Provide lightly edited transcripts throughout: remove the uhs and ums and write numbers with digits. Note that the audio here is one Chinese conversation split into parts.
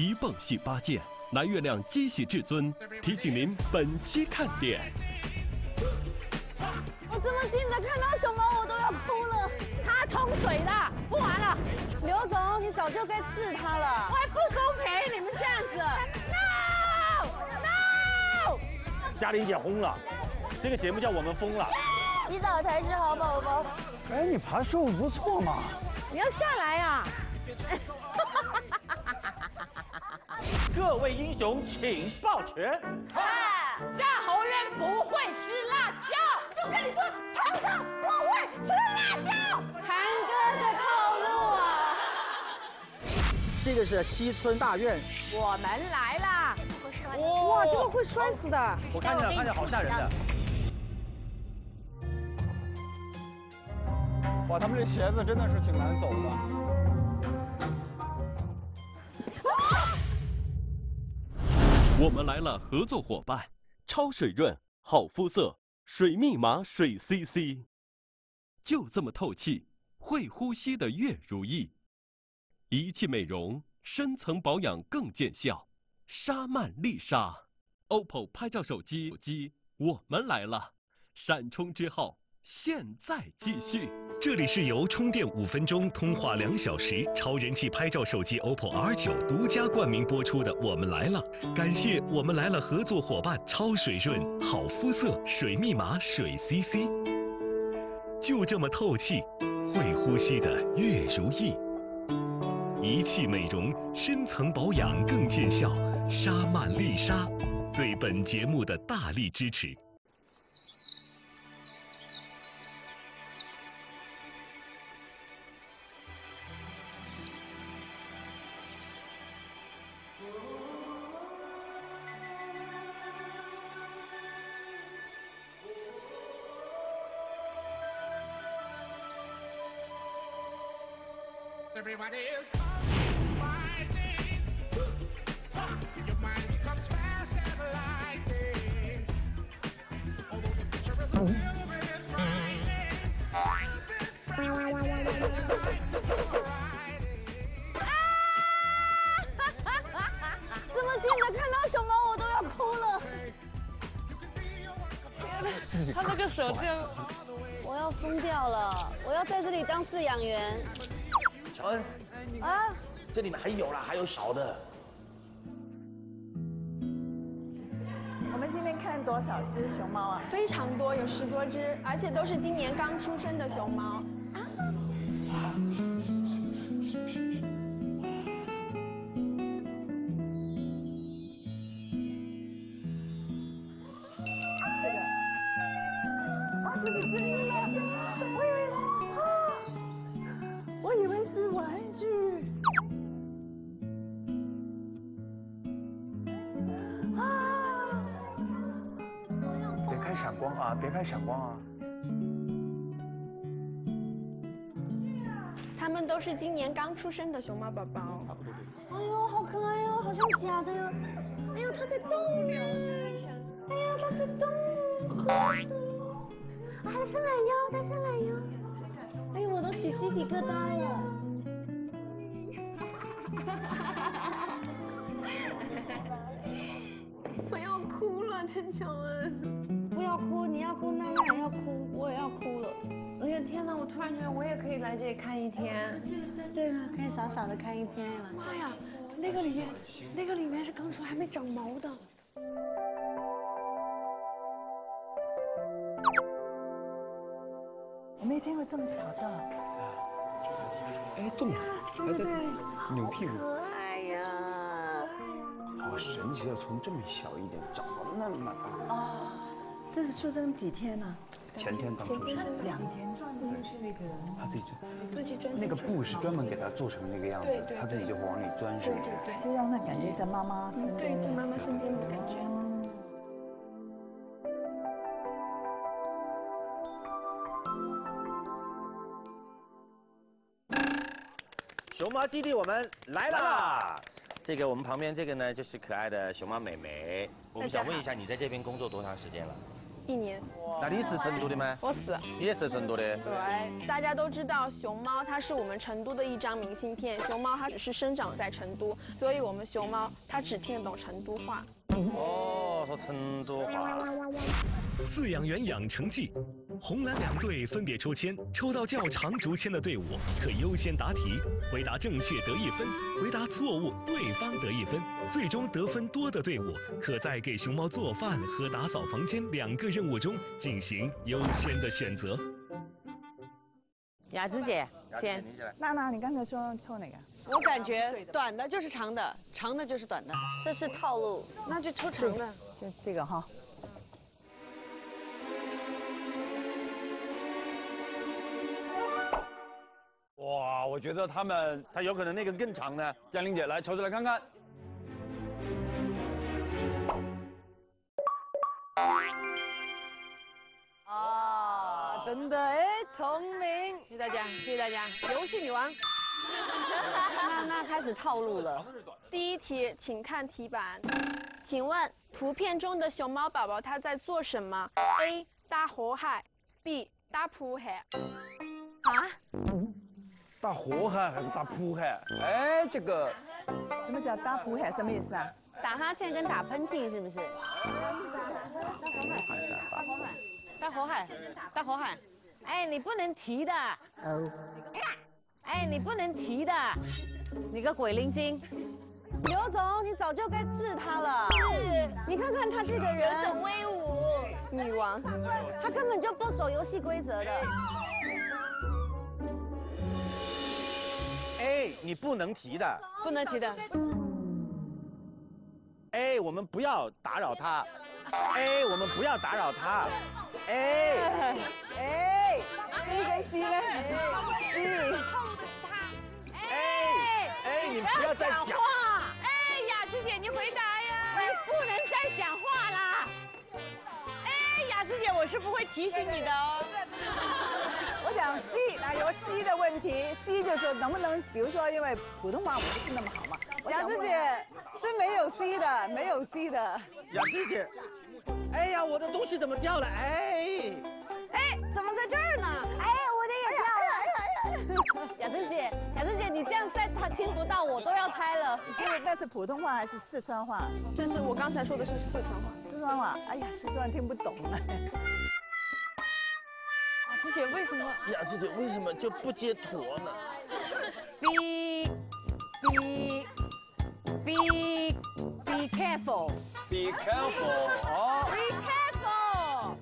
一蹦系八戒，蓝月亮激喜至尊，提醒您本期看点。我这么近的看到什么我都要哭了，他通水的，不玩了。刘总，你早就该治他了，我还不公平，你们这样子 ，no， 嘉玲姐轰了，这个节目叫我们疯了。洗澡才是好宝宝。哎，你爬树不错嘛，你要下来呀、啊。各位英雄，请抱拳。夏侯渊不会吃辣椒，就跟你说，堂哥不会吃辣椒。堂哥的套路啊！这个是西村大院，我们来啦！哇，这个会摔死的！我看着看着，好吓人的。哇，他们这鞋子真的是挺难走的。 我们来了，合作伙伴超水润、好肤色、水密码、水 CC， 就这么透气、会呼吸的月如意，一气美容，深层保养更见效。沙曼丽莎 ，OPPO 拍照手机，我们来了，闪充之后现在继续。这里是由充电5分钟、通话2小时、超人气拍照手机 OPPO R9 独家冠名播出的《我们来了》，感谢我们来了合作伙伴超水润、好肤色、水密码、水 CC， 就这么透气、会呼吸的月如意，一气美容，深层保养更见效。沙曼丽莎对本节目的大力支持。 Everybody is fighting. Your mind becomes fast as lightning. Although the future is a little bit frightening, a bit frightening. The light that you're riding. 这么近的看到什么我都要哭了。他那个手就，我要疯掉了！我要在这里当饲养员。 乔恩，啊，这里面还有啦，还有少的。我们今天看多少只熊猫啊？非常多，有10多只，而且都是今年刚出生的熊猫。啊！这个，啊，这是真的，我以为。 我以为是玩具，啊！别开闪光啊！别开闪光啊！他们都是今年刚出生的熊猫宝宝。哎呦，好可爱哦，好像假的哟！哎呦，它在动呢！哎呀，它在动！啊，它伸懒腰，它伸懒腰。 哎，我都起鸡皮疙瘩了。我要哭了，陈乔恩。不要哭，你要哭，娜娜也要哭，我也要哭了。哎呀天哪！我突然觉得我也可以来这里看一天。这个可以傻傻的看一天了。妈呀，那个里面是刚出还没长毛的。 没见过这么小的，哎，动了，还在扭屁股，可爱呀！好神奇啊，从这么小一点长到那么大。啊，这是出生几天呢？前天刚出生，2天。他自己钻，那个布是专门给他做成那个样子，他自己就往里钻上去，就让他感觉在妈妈身边，对，在妈妈身边的感觉。 熊猫基地，我们来啦！这个我们旁边这个呢，就是可爱的熊猫美美。我们想问一下，你在这边工作多长时间了？ 1年。那你是成都的吗？我是。你也是成都的。对，大家都知道熊猫，它是我们成都的一张明信片。熊猫它只是生长在成都，所以我们熊猫它只听得懂成都话。哦，说成都话。饲养员养成记，红蓝两队分别抽签，抽到较长竹签的队伍可优先答题，回答正确得1分，回答错误对方得1分，最终得分多的队伍可在给熊猫做饭和打扫房间2个任务中进行优先的选择。雅芝姐先，娜娜，你刚才说抽哪个？我感觉短的就是长的，长的就是短的，这是套路，那就抽长的，就这个哈。 哇，我觉得他有可能那个更长呢。江玲姐来抽出来看看。啊，真的哎，聪明！谢谢大家，谢谢大家，游戏女王。那开始套路了。第一题，请看题板，请问图片中的熊猫宝宝它在做什么 ？A. 搭河蟹 ，B. 搭浦蟹。啊？ 搭河蟹还是搭浦蟹？哎，这个什么叫搭浦蟹？什么意思啊？打哈欠跟打喷嚏是不是？搭河蟹，搭河蟹，哎，你不能提的。哦。哎，你不能提的，你个鬼灵精！刘总，你早就该治他了。是。你看看他这个人，刘总威武，女王，他根本就不守游戏规则的。 A， 你不能提的，不能提的。A， 我们不要打扰他。A， 我们不要打扰他。A，B 跟 C 呢 ？C，A，A， 你不要再讲话。哎，雅芝姐，你回答呀！你不能再讲话啦。哎，雅芝姐，我是不会提醒你的哦。 我想 C， 那有 C 的问题 ，C 就是能不能，比如说，因为普通话我不是那么好嘛。雅芝姐是没有 C 的，没有 C 的。雅芝姐，哎呀，我的东西怎么掉了？哎，哎，怎么在这儿呢？哎，我的也掉了。雅芝姐，雅芝姐，你这样在他听不到，我都要猜了。那是普通话还是四川话？这是我刚才说的是四川话。四川话，哎呀，四川听不懂了。 姐为什么？雅芝姐为什么就不接坨呢 ？Be careful. Be careful. 哦。Be careful.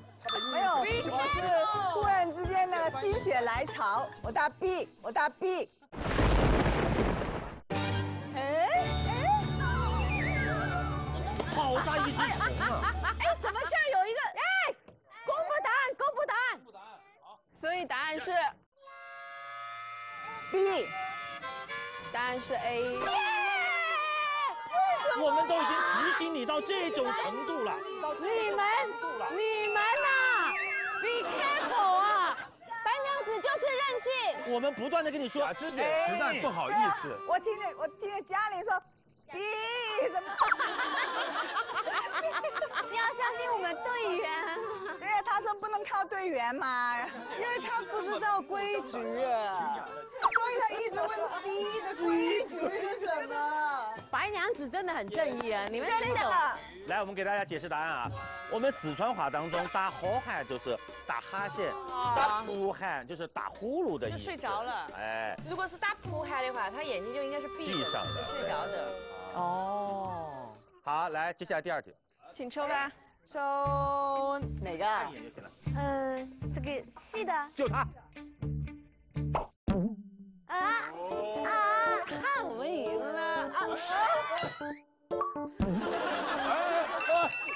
没有，我是突然之间那个心血来潮，我打 B， 我打 B。哎哎，好大一只虫啊！哎，怎么这儿有一个？哎，公布答案，公布答案。 所以答案是 B， 答案是 A。为什么？我们都已经提醒你到这种程度了。你们呐 ，Be careful 啊！白娘子就是任性。我们不断的跟你说，雅芝姐实在不好意思。我听着家里说 B 什么？你要相信我们队员。 他说不能靠队员嘛，因为他不知道规矩，所以他一直问 C 的规矩是什么。白娘子真的很正义啊！你们真的。来，我们给大家解释答案啊。我们四川话当中，打河蟹就是打哈欠，打浦蟹就是打呼噜的意思。就睡着了。哎，如果是打浦蟹的话，他眼睛就应该是闭上的，就睡着的。哦。好，来，接下来第2题，请抽吧。 抽哪个？这个细的。就他。我们赢了啊！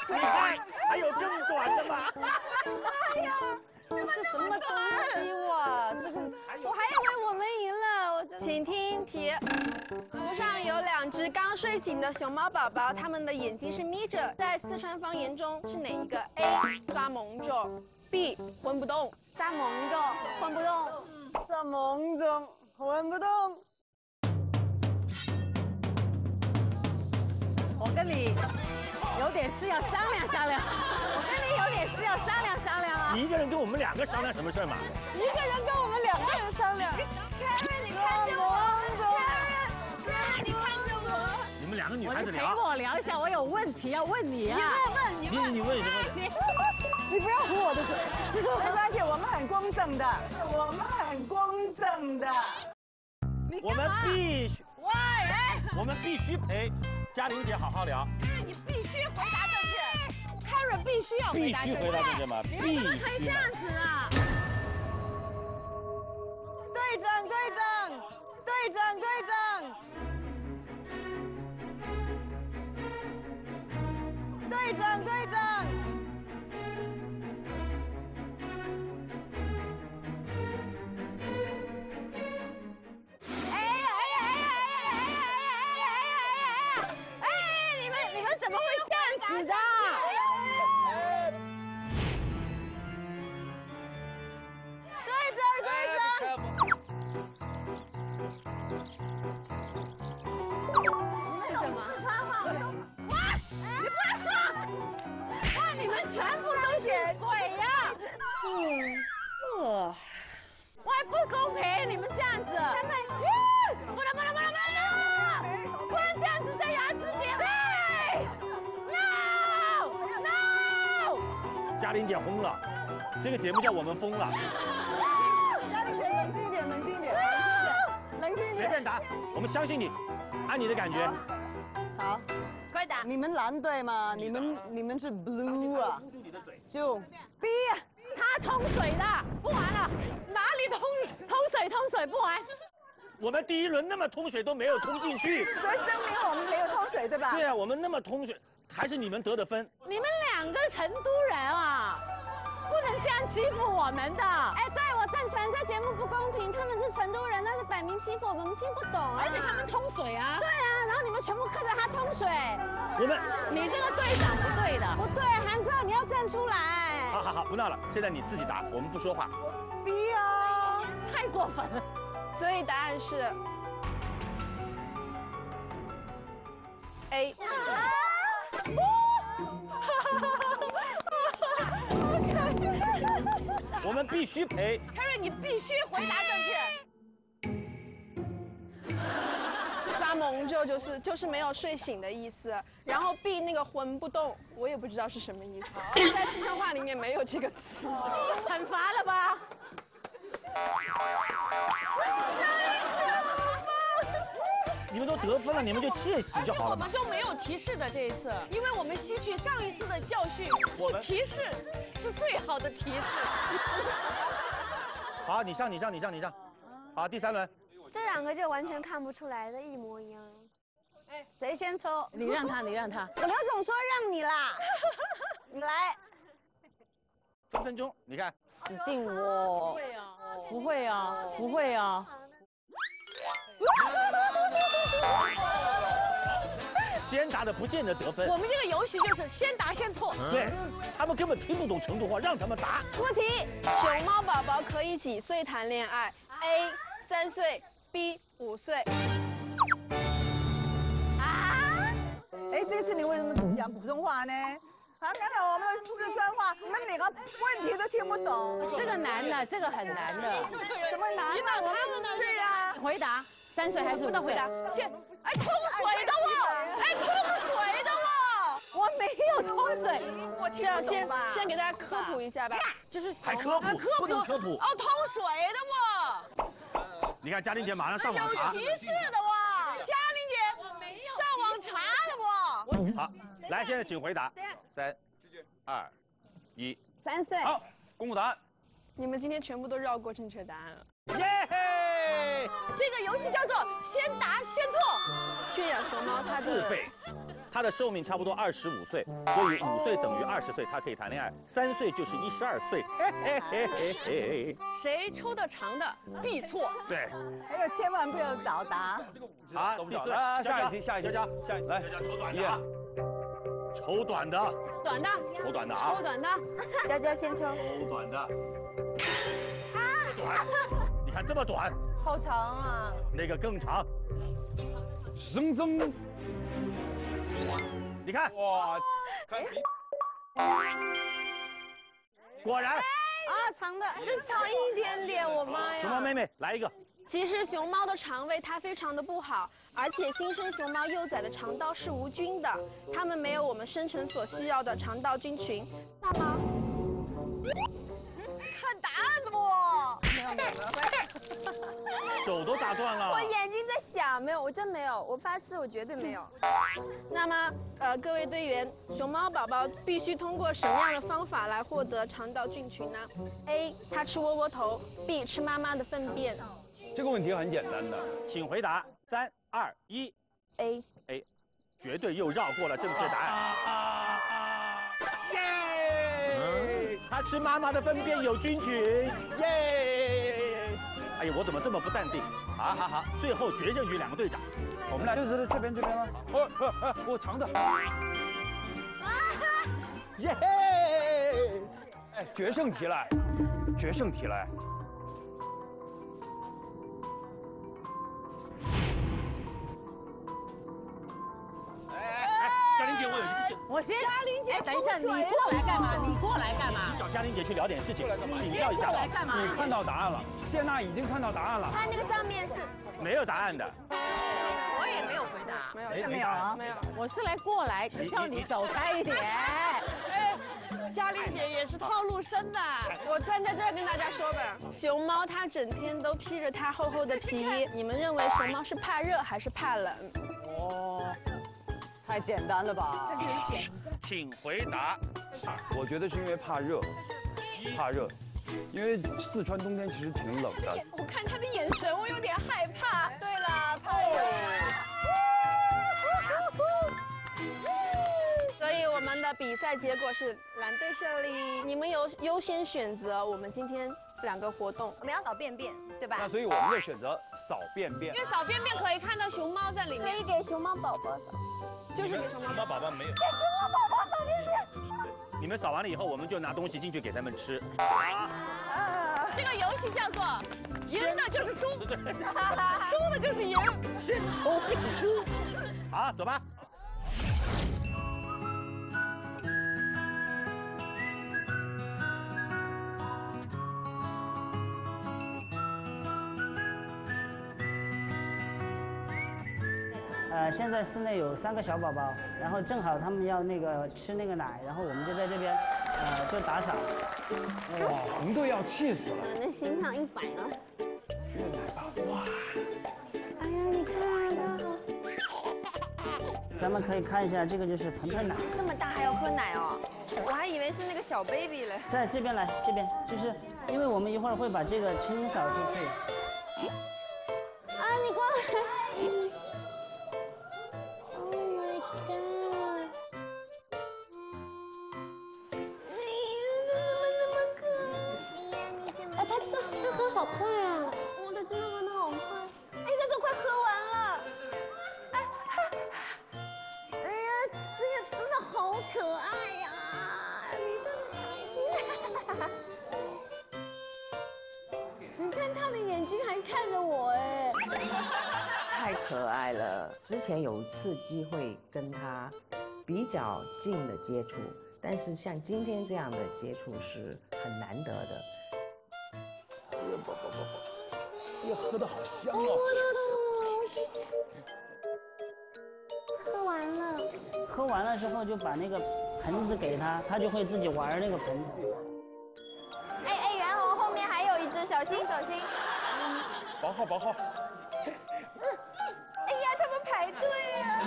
你看，还有更短的吗？哎呀，这是什么东西哇？这个我还以为我们赢了，我真的。请听题。 湖上有2只刚睡醒的熊猫宝宝，它们的眼睛是眯着，在四川方言中是哪一个 ？A. 抓萌中 ，B. 混不动。抓萌中，混不动。抓萌中，混不动。我跟你有点事要商量商量。你一个人跟我们两个商量什么事嘛？一个人跟我们两个人商量。Karen， 你看着我。Karen， 你看着我。你们两个女孩子聊。陪我聊一下，我有问题要问你啊。你问问，你问什么？ 你不要糊我的嘴，没关系，我们很公正的，我们很公正的。我们必须，喂，哎，我们必须陪嘉玲姐好好聊。哎，你必须回答正确 ，Karen 必须要回答正确。必须回答正确吗？必须。你们怎么可以这样子啊？队长，队长，队长，队长，队长，队长。 怎么会这样子的？队长，你们懂四川话吗？哇，你不要说！哇，你们全部都是鬼呀！哇，不公平！你们这样子，不能，不能这样子在牙齿姐妹。 嘉玲姐轰了，这个节目叫我们疯了。嘉玲姐冷静一点，冷静一点，冷静一点，随便答，我们相信你，按你的感觉。好，快答。你们蓝队吗？你们是 blue 啊？捂住你的嘴。就 B。他通水的，不玩了。哪里通水？通水不玩。我们第一轮那么通水都没有通进去，所以证明我们没有通水，对吧？对啊，我们那么通水。 还是你们得的分。你们两个成都人啊，不能这样欺负我们的。哎，对，我赞成这节目不公平。他们是成都人，但是摆明欺负我们，听不懂。而且他们通水啊。对啊，然后你们全部跟着他通水。我们，你这个队长不对的。不对，韩哥，你要站出来。好好好，不闹了，现在你自己答，我们不说话。逼哦，太过分了。所以答案是 A。 我们必须陪 Karen， 你必须回答正确。发蒙咒就是没有睡醒的意思，然后 B 那个魂不动，我也不知道是什么意思，在四川话里面没有这个词，很烦了吧？你们都得分了，你们就窃喜就好了。我们都没有提示的这一次，因为我们吸取上一次的教训，不提示是最好的提示。好，你上。好，第三轮。这两个就完全看不出来的，一模一样。哎，谁先抽？你让他。我刘总说让你啦。你来。分分钟，你看。死定我！不会啊。 先答的不见得得分。我们这个游戏就是先答先错。对，他们根本听不懂成都话，让他们答。出题：熊猫宝宝可以几岁谈恋爱 ？A. 3岁 ，B. 5岁。啊！哎，这次你为什么讲普通话呢？啊，刚才我们四川话，你们哪个问题都听不懂。这个难的，这个很难的。怎么难？你到他们那去啊？回答。 3岁还是5岁？不能回答。现哎，通水的我，哎，通水的我，我没有通水。这样先给大家科普一下吧，就是还科普哦，通水的我。你看嘉玲姐马上上网查。有提示的我，嘉玲姐上网查的我。好，来，现在请回答。3、2、1。3岁。好，公布答案。你们今天全部都绕过正确答案了。耶！ 这个游戏叫做先答先做。圈养熊猫它的4倍，它的寿命差不多25岁，所以5岁等于20岁，它可以谈恋爱。3岁就是12岁。谁抽的长的必错。对，还有千万不要早答。好，第四，下一题，下一题，来，抽短的啊，抽短的啊，娇娇先抽，抽短的，短，你看这么短。 好长啊！那个更长。你看，哇，果然。啊，长的，真长一点点，我妈呀！熊猫妹妹，来一个。其实熊猫的肠胃它非常的不好，而且新生熊猫幼崽的肠道是无菌的，它们没有我们生存所需要的肠道菌群。那么，看答案不？没有没有没有，手都打断了。我眼睛在想，没有，我真没有，我发誓，我绝对没有。那么，各位队员，熊猫宝宝必须通过什么样的方法来获得肠道菌群呢 ？A. 它吃窝窝头 ；B. 吃妈妈的粪便。 这个问题很简单的，请回答。3、2、1。A， 绝对又绕过了正确答案。耶！他吃妈妈的粪便有菌群。耶！哎呀，我怎么这么不淡定？好好好，最后决胜局两个队长，我们俩就是这边吗？我尝尝。耶！哎，决胜题了。 我先，嘉玲姐，等一下，你过来干嘛？你过来干嘛？找嘉玲姐去聊点事情，请教一下吧。过来干嘛？你看到答案了，谢娜已经看到答案了。它那个上面是没有答案的，我也没有回答，没有，我是来过来叫你走开一点。哎，嘉玲姐也是套路深的，我站在这儿跟大家说吧，熊猫它整天都披着它厚厚的皮衣，你们认为熊猫是怕热还是怕冷？哦。 太简单了吧！请回答。我觉得是因为怕热，因为四川冬天其实挺冷的。我看他的眼神，我有点害怕。对啦，怕热。所以我们的比赛结果是蓝队胜利。你们有优先选择我们今天两个活动，我们要扫便便，对吧？那所以我们就选择扫便便，因为扫便便可以看到熊猫在里面，可以给熊猫宝宝扫。 就是给熊猫宝宝没有，给熊猫宝宝扫便便。你们扫完了以后，我们就拿东西进去给他们吃。啊！这个游戏叫做赢的就是输，输的就是赢，先抽必输。好，走吧。现在室内有3个小宝宝，然后正好他们要那个吃那个奶，然后我们就在这边，就打扫。哇，红队要气死了！那心脏100了。越奶吧，哇！哎呀，你看它。咱们可以看一下，这个就是盆盆奶。这么大还要喝奶哦？我还以为是那个小 baby 嘞。在这边来，这边就是因为我们一会儿会把这个清扫出去。啊，你过来。 好快啊！我的真的玩得好快！哎，哥哥快喝完了！哎，哎呀，这个真的好可爱呀！你看他的眼睛还看着我哎，太可爱了！之前有一次机会跟他比较近的接触，但是像今天这样的接触是很难得的。 不，呀，喝的好香哦！喝完了，之后就把那个盆子给他，他就会自己玩那个盆子。哎哎，袁弘后面还有一只，小心小心！保护保护！哎呀，他们排队啊！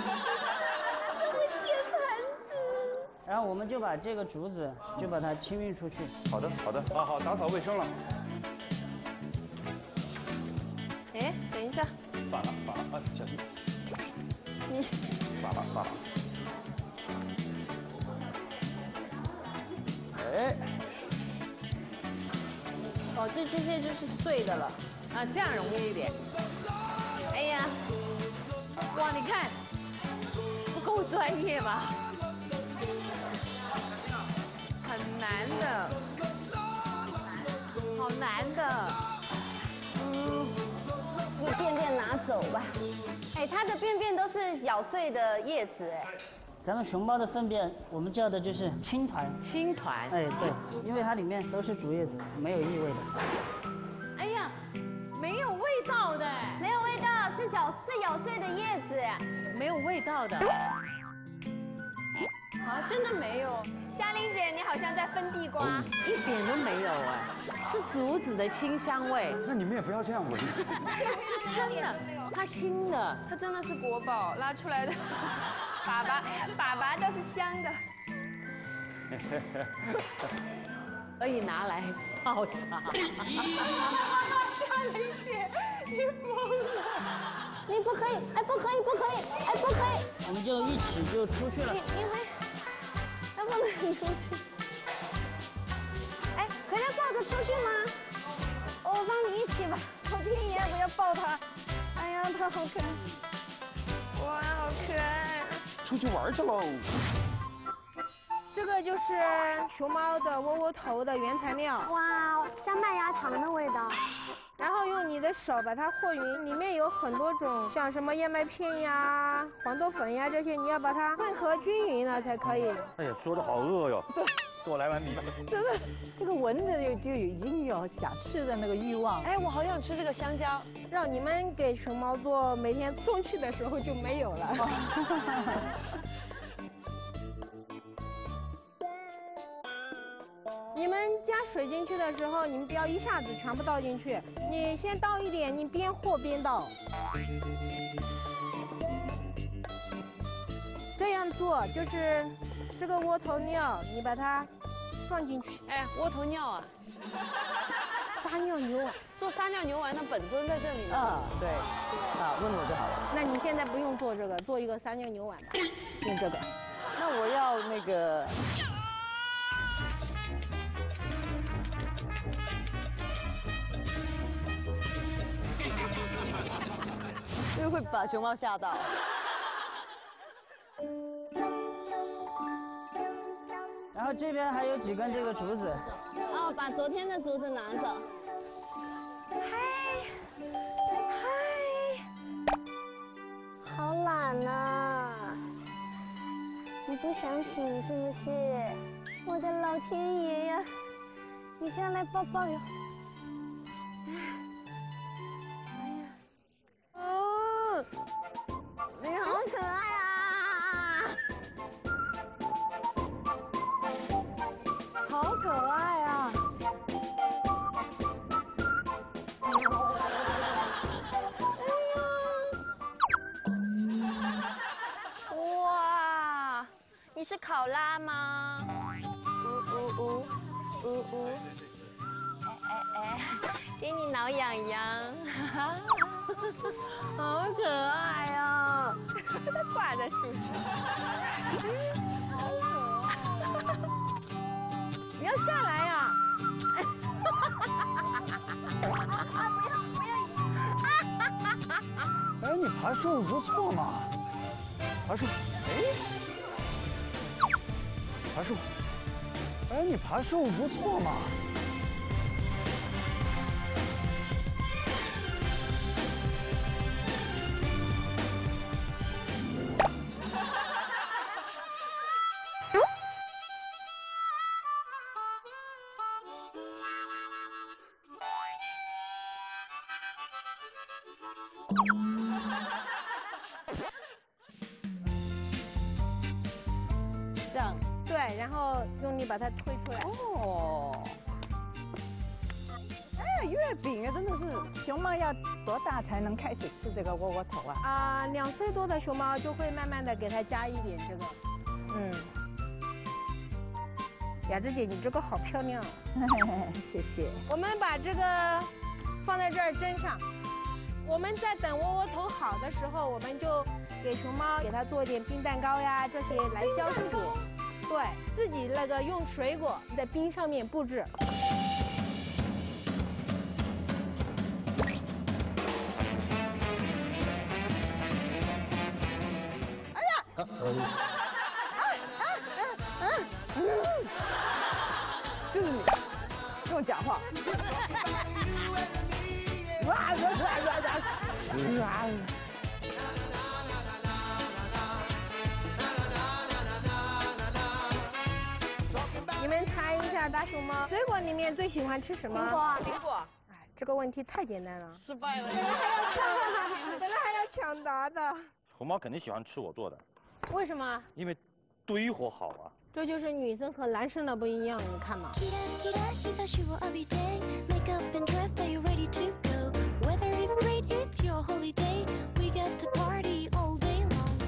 他们舔盆子。然后我们就把这个竹子就把它清运出去。好的好的，好好打扫卫生了。 哎，等一下！反了，小心！你反了！哎，哦，这些就是碎的了啊，这样容易一点。哎呀，哇，你看，不够专业吧？很难的，好难的。 便便拿走吧，哎，它的便便都是咬碎的叶子，哎，咱们熊猫的粪便，我们叫的就是青团。青团，哎，对，因为它里面都是竹叶子，没有异味的。哎呀，没有味道的，没有味道是咬碎的叶子，没有味道的。啊，真的没有。嘉玲姐，你好像在分地瓜，一点都没有哎，是竹子的清香味。那你们也不要这样闻。是真的，它清的，它真的是国宝拉出来的。 粑粑倒是香的，可以拿来泡茶。嘉玲姐，你疯了！你不可以，哎，不可以，不可以，哎，不可以！我们就一起就出去了。他不能出去。哎，可以抱着出去吗？我帮你一起吧。我第一眼我要抱他，哎呀，他好可爱，哇，好可爱。 出去玩去喽！这个就是熊猫的窝窝头的原材料，哇，像麦芽糖的味道。然后用你的手把它和匀，里面有很多种，像什么燕麦片呀、黄豆粉呀这些，你要把它混合均匀了才可以。哎呀，说的好饿哟！对，给我来碗米饭。真的，这个闻着就已经有想吃的那个欲望。哎，我好想吃这个香蕉。 让你们给熊猫做，每天送去的时候就没有了。你们加水进去的时候，你们不要一下子全部倒进去，你先倒一点，你边和边倒。这样做就是这个窝头尿，你把它放进去。哎，窝头尿啊！撒尿牛丸，做撒尿牛丸的本尊在这里呢。啊，对，啊，问我就好了。那你现在不用做这个，做一个撒尿牛丸吧，用这个。那我要那个。因为会把熊猫吓到。 然后这边还有几根这个竹子，哦，把昨天的竹子拿走。嗨，好懒啊！你不想醒是不是？我的老天爷呀！你先来抱抱哟。哎呀，哦，你好可爱啊！ 可爱啊！哎呀，哇，你是考拉吗？呜呜呜呜呜！哎，给你挠痒痒，好可爱啊！它挂在树上。 你要下来呀！不要！哎，你爬树不错嘛，爬树，哎，爬树，哎，你爬树不错嘛。这样对，然后用力把它推出来。哦，哎，月饼啊，真的是熊猫要多大才能开始吃这个窝窝头啊？啊，2岁多的熊猫就会慢慢的给它加一点这个。嗯，雅芝姐，你这个好漂亮，谢谢。我们把这个放在这儿蒸上。 我们在等窝窝头好的时候，我们就给熊猫给它做一点冰蛋糕呀，这些来消暑。对，自己那个用水果在冰上面布置。哎呀！就是你，用假话。 哇！尔大熊猫。水果里面最喜欢吃什么？苹果、啊。苹果。哎，这个问题太简单了。失败了。本来还要抢答的。熊猫肯定喜欢吃我做的。为什么？因为堆火好啊。这就是女生和男生的不一样，你看嘛。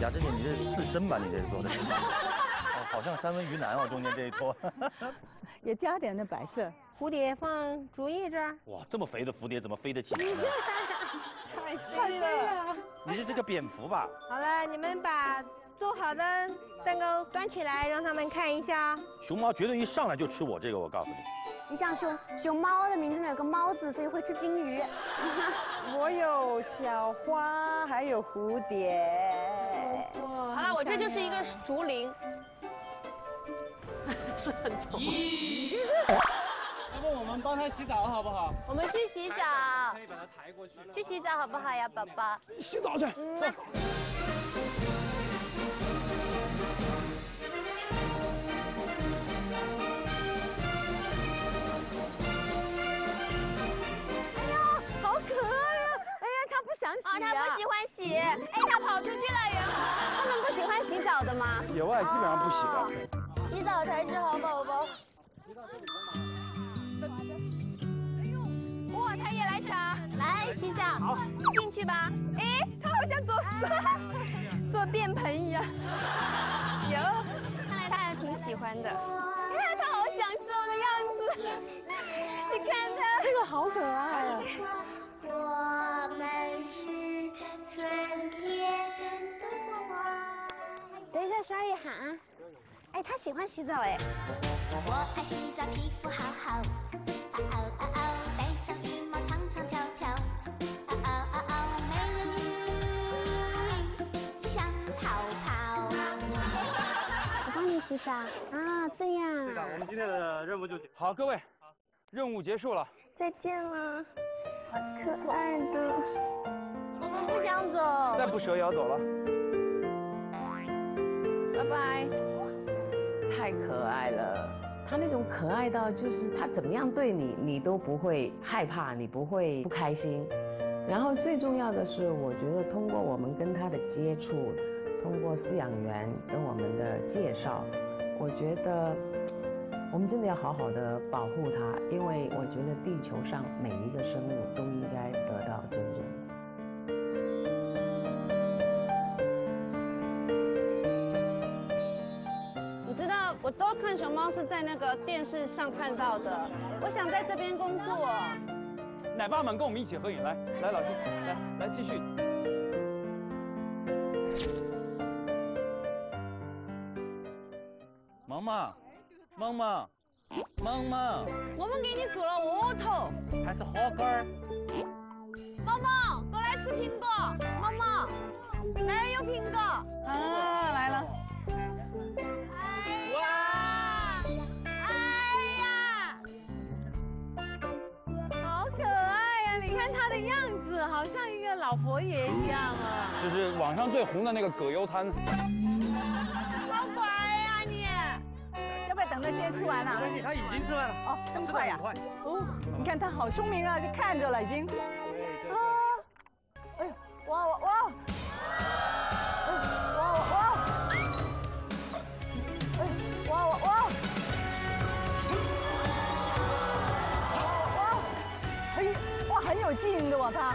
雅芝姐，你这是刺身吧？你这是做的，哦、好像三文鱼腩哦，中间这一坨，也加点那白色。蝴蝶放竹叶这儿。哇，这么肥的蝴蝶怎么飞得起来呢？太对了，你是这个蝙蝠吧？好了，你们把做好的蛋糕端起来，让他们看一下。熊猫绝对一上来就吃我这个，我告诉你。你像熊猫的名字里有个猫字，所以会吃金鱼。我有小花，还有蝴蝶。 好了，我这就是一个竹林，是很丑。要不我们帮他洗澡好不好？我们去洗澡。可以把它抬过去。去洗澡好不好呀，宝宝？洗澡去。走。哎呀，好可爱呀！哎呀，他不想洗啊。他不喜欢洗。哎，他跑出去了，原来。 喜欢洗澡的吗？有啊，基本上不洗了。哦、洗澡才是好宝宝。哇，他也来抢，来洗澡，进去吧。哎，他好像坐便盆一样。有，看来他还挺喜欢的。你看他好享受的样子，你看他这个好可爱啊。我们是春天的花花。 等一下，小雨涵，哎，他喜欢洗澡哎。我爱洗澡，皮肤好好。啊哦啊哦，戴上浴帽，唱唱跳跳。啊哦啊哦，美人鱼像泡泡。我帮你洗澡啊，这样。对的，我们今天的任务就结束。好，各位，任务结束了。再见了，好可爱的。我们不想走。再不折腰走了。 拜拜， 太可爱了，他那种可爱到就是他怎么样对你，你都不会害怕，你不会不开心。然后最重要的是，我觉得通过我们跟他的接触，通过饲养员跟我们的介绍，我觉得我们真的要好好的保护他，因为我觉得地球上每一个生物都应该得到尊重。 我都看熊猫是在那个电视上看到的，我想在这边工作。奶爸们跟我们一起合影，来来，老师，来来继续。萌萌，萌萌，萌萌，我们给你煮了窝头，还是好干。萌萌，过来吃苹果，萌萌，哪儿有苹果？啊，来了。 他的样子好像一个老佛爷一样啊，就是网上最红的那个葛优瘫。好乖呀你！要不要等他先吃完了？他已经吃完了。哦，这么快呀？哦，你看他好聪明啊，就看着了已经。啊！哎呦，哇哇哇！哇哇哇！哎，哇哇哇！ 有劲的我他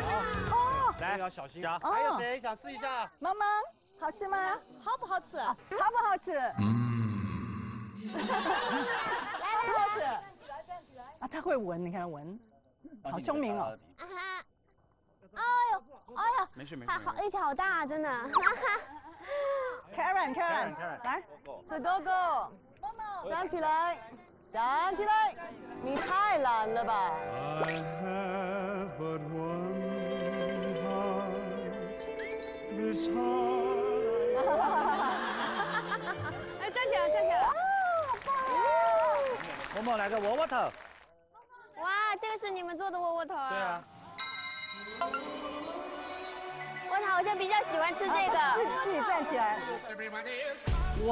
哦，来要小心啊！还有谁想试一下？萌萌，好吃吗？好不好吃？好不好吃？好不好吃？啊，他会闻，你看闻，好聪明哦！啊哈！哎呦，哎呦，没事没事，好力气好大，真的。Karen，Karen， 来，小哥哥，萌萌，站起来，站起来，你太懒了吧！ 哎，站起来，站起来！哇，好棒！萌萌来个窝窝头。哇，这个是你们做的窝窝头啊？对啊。我他好像比较喜欢吃这个。自己站起来。哇！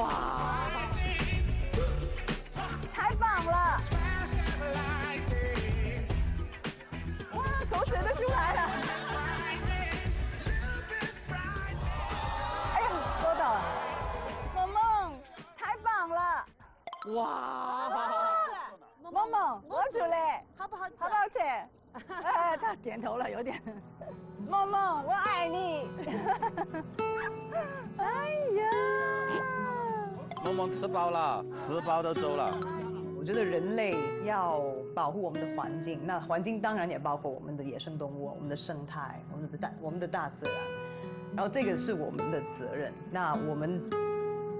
太棒了！不好吃？好不好吃？哎，他点头了，有点。梦梦，我爱你。哎呀！梦梦吃饱了，吃饱都走了。我觉得人类要保护我们的环境，那环境当然也包括我们的野生动物、我们的生态、我们的大自然。然后这个是我们的责任。那我们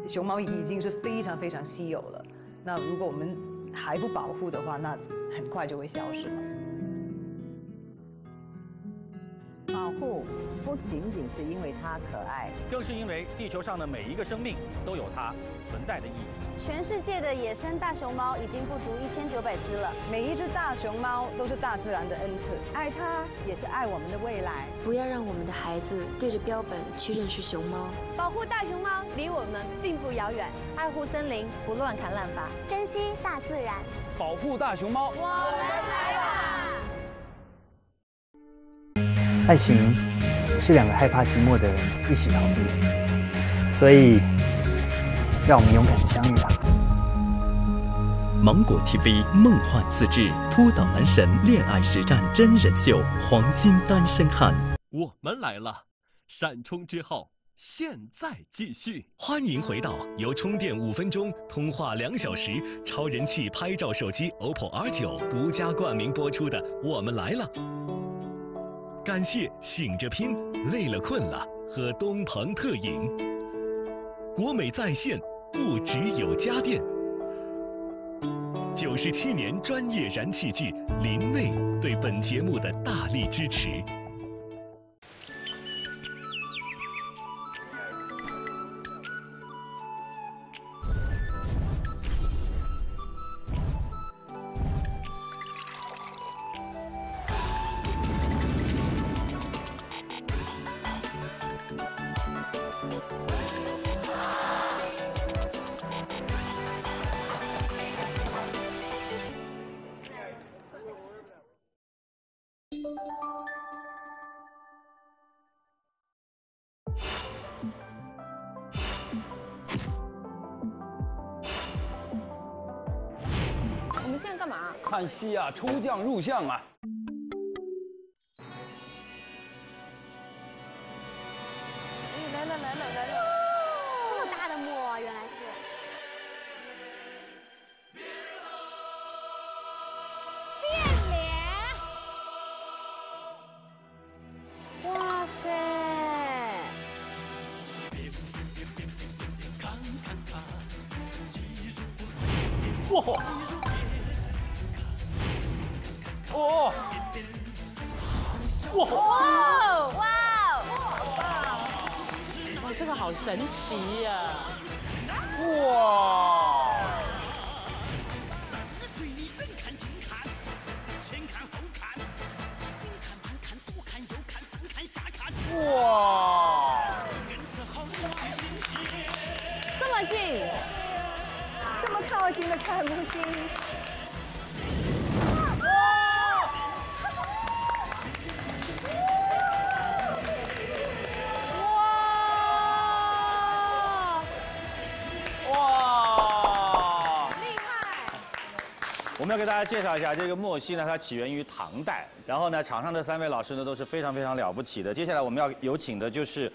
熊猫已经是非常非常稀有了。那如果我们还不保护的话，那很快就会消失了。保护不仅仅是因为它可爱，更是因为地球上的每一个生命都有它存在的意义。全世界的野生大熊猫已经不足1900只了，每一只大熊猫都是大自然的恩赐，爱它也是爱我们的未来。不要让我们的孩子对着标本去认识熊猫，保护大熊猫离我们并不遥远，爱护森林不乱砍滥伐，珍惜大自然，保护大熊猫，我们来啦！爱情是两个害怕寂寞的人一起逃避，所以让我们勇敢的相遇吧。芒果 TV 梦幻自制扑倒男神恋爱实战真人秀黄金单身汉，我们来了！闪充之后现在继续，欢迎回到由充电5分钟、通话2小时、超人气拍照手机 OPPO R9 独家冠名播出的《我们来了》。感谢醒着拼、累了困了和东鹏特饮。国美在线不只有家电，97年专业燃气剧林内对本节目的大力支持。看戏啊，抽将入相啊！来了来了来了！这么大的木偶啊，原来是变脸！哇塞！哇！ 哦！哇！哇！哇！哦，这个好神奇呀！哇！哇！这么近，这么靠近的看不清。 我们要给大家介绍一下这个木偶戏呢，它起源于唐代。然后呢，场上的3位老师呢都是非常非常了不起的。接下来我们要有请的就是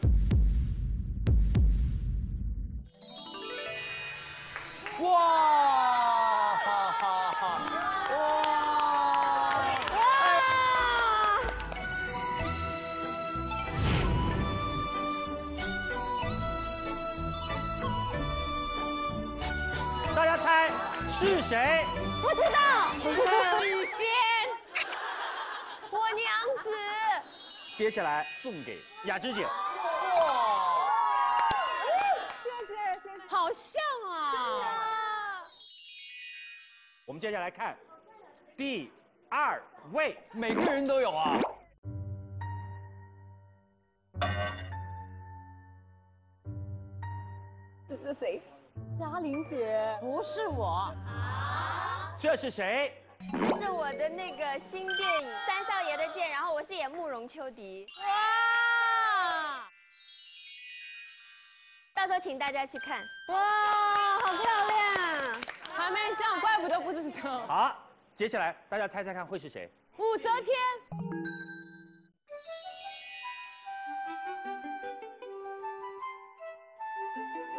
哇哈哈哈哇哇！大家猜是谁？ 不知道，许仙，我娘子。接下来送给雅芝姐。哇！谢谢谢谢。好像啊，真的。我们接下来看第2位，每个人都有啊。这是谁？嘉玲姐，不是我。 这是谁？这是我的那个新电影《三少爷的剑》，然后我是演慕容秋迪。哇！到时候请大家去看。哇，好漂亮！还没上，怪不得不知道。好，接下来大家猜猜看会是谁？武则天。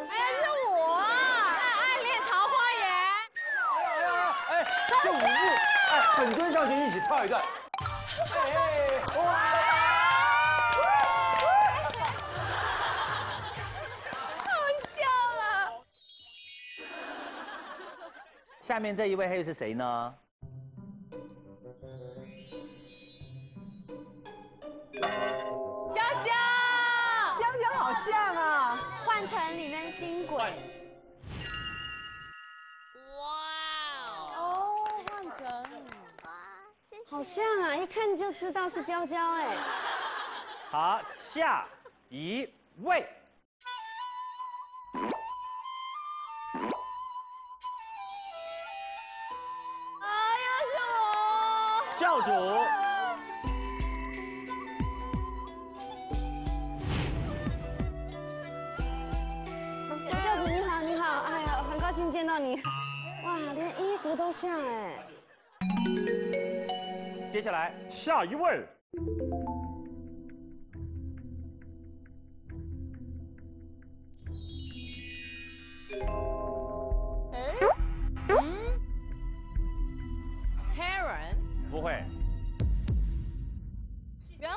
哎，是我。暗恋桃花源。哎，这舞步，哎，本尊上去一起跳一段。哎，哇！ 下面这一位又是谁呢？娇娇，娇娇好像啊，《幻城》里面新鬼。哇哦，《幻城》好像啊，一看就知道是娇娇哎。好，下一位。 教主，教主你好，你好，哎呀，很高兴见到你，哇，连衣服都像哎。接下来下一位，Karen。 不会，袁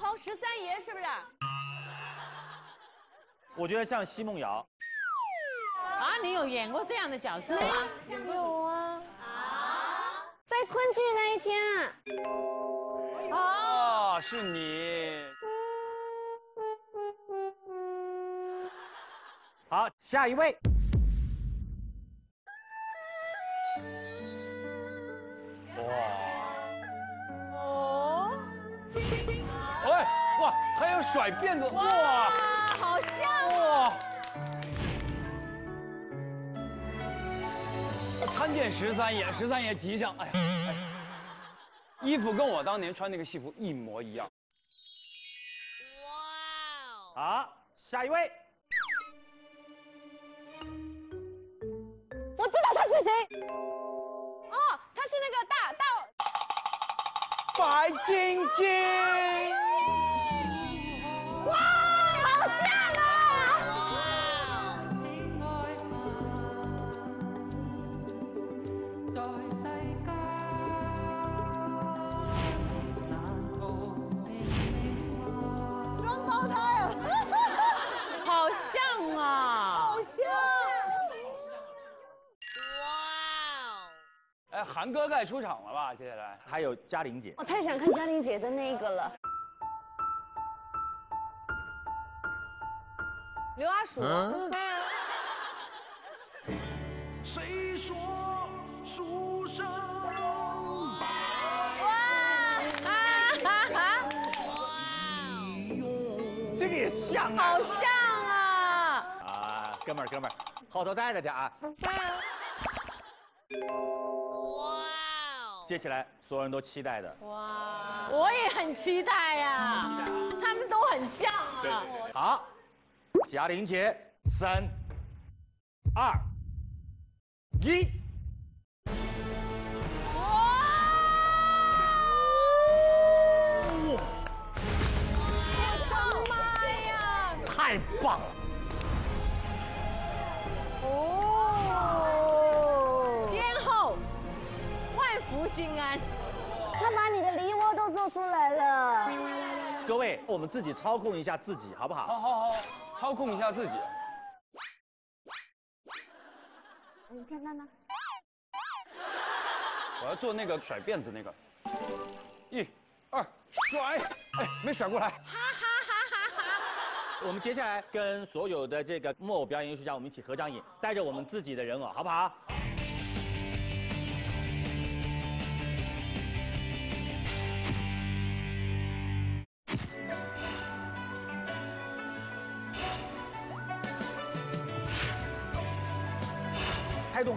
弘十三爷是不是？我觉得像奚梦瑶。啊，你有演过这样的角色吗？有啊。啊，在昆剧那一天啊。哦，是你。好，下一位。 还有甩辫子，哇，好像哇！参见十三爷，十三爷吉祥！哎呀，哎呀，衣服跟我当年穿那个戏服一模一样。哇！好，下一位。我知道他是谁。哦，他是那个大白晶晶。 哇，好像啊！双胞胎啊！好像啊！好像！哇！哎，韩哥该出场了吧？接下来还有嘉玲姐，我太想看嘉玲姐的那个了。 刘阿叔，谁说书生哇，这个也像啊，好像啊！啊，哥们儿，后头带着点啊！哇！接下来所有人都期待的。哇，我也很期待呀，他们都很像啊。好。 嘉玲姐，3、2、1，哇！我的妈呀！太棒了！哦，肩后，万福金安，他把你的梨窝都做出来了。 各位，我们自己操控一下自己，好不好？好，操控一下自己。你看娜娜，我要做那个甩辫子那个，1、2，甩，哎，没甩过来。我们接下来跟所有的这个木偶表演艺术家，我们一起合张影，带着我们自己的人偶，好不好？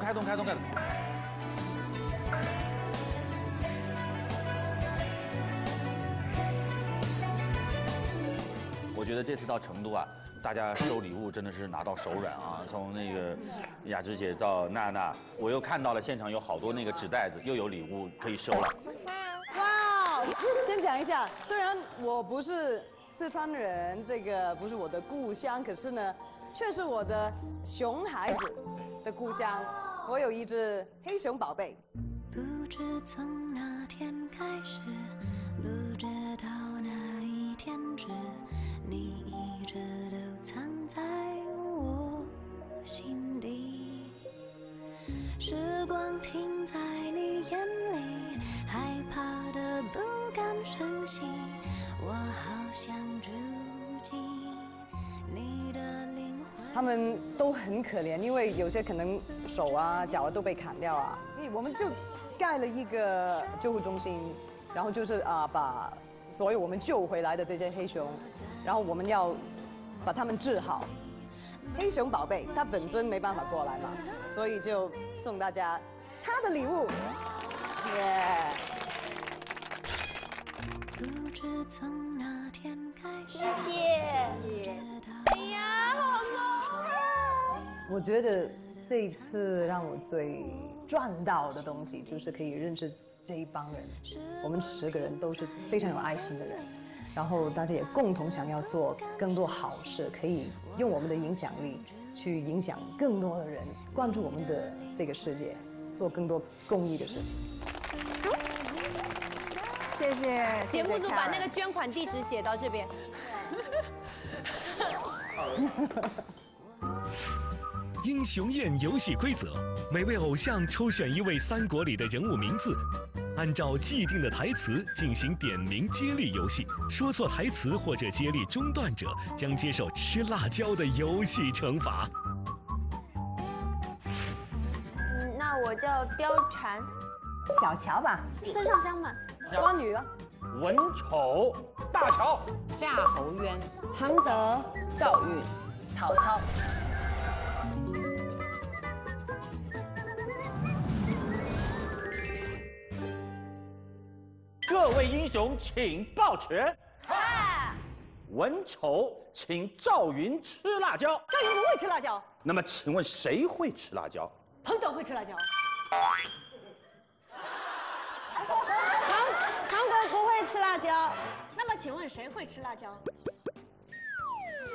开动！我觉得这次到成都啊，大家收礼物真的是拿到手软啊！从那个雅芝姐到娜娜，我又看到了现场有好多那个纸袋子，又有礼物可以收了。哇！先讲一下，虽然我不是四川人，这个不是我的故乡，可是呢，却是我的熊孩子的故乡。我有一只黑熊宝贝。不知从哪天开始，不知道哪一天止，你一直都藏在我心底。时光停在你眼里，害怕的不敢声息，我好想住进你的灵魂。他们都很可怜，因为有些可能手啊、脚啊都被砍掉啊，我们就。 盖了一个救护中心，然后就是把所有我们救回来的这些黑熊，然后我们要把它们治好。黑熊宝贝，它本尊没办法过来嘛，所以就送大家它的礼物。谢谢。哎呀，好痛啊！我觉得。 这一次让我最赚到的东西，就是可以认识这一帮人。我们10个人都是非常有爱心的人，然后大家也共同想要做更多好事，可以用我们的影响力去影响更多的人，关注我们的这个世界，做更多公益的事情。谢谢。节目组把那个捐款地址写到这边。英雄宴游戏规则：每位偶像抽选一位三国里的人物名字，按照既定的台词进行点名接力游戏。说错台词或者接力中断者，将接受吃辣椒的游戏惩罚。那我叫貂蝉，小乔吧，孙尚香吧，花女啊，文丑，大乔，夏侯渊，庞德，赵云，曹操。 各位英雄，请抱拳。文丑，请赵云吃辣椒。赵云不会吃辣椒。那么，请问谁会吃辣椒？彭总会吃辣椒。唐国不会吃辣椒。那么，请问谁会吃辣椒？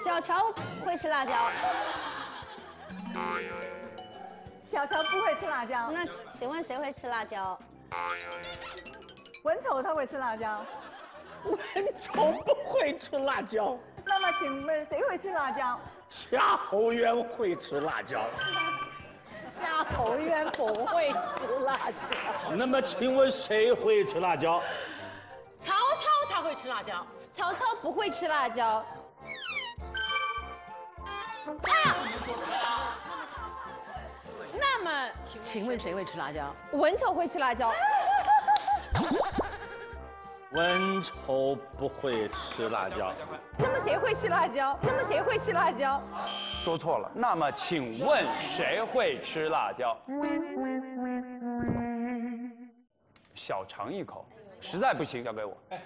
小乔会吃辣椒。小乔不会吃辣椒。那请问谁会吃辣椒？ 文丑他会吃辣椒，文丑不会吃辣椒。那么请问谁会吃辣椒？夏侯渊会吃辣椒。夏侯渊不会吃辣椒。那么请问谁会吃辣椒？曹操他会吃辣椒。曹操不会吃辣椒。啊！那么请问谁会吃辣椒？文丑会吃辣椒。 文丑不会吃辣椒，那么谁会吃辣椒？那么谁会吃辣椒？说错了。那么请问谁会吃辣椒？小尝一口，实在不行要给我。哎，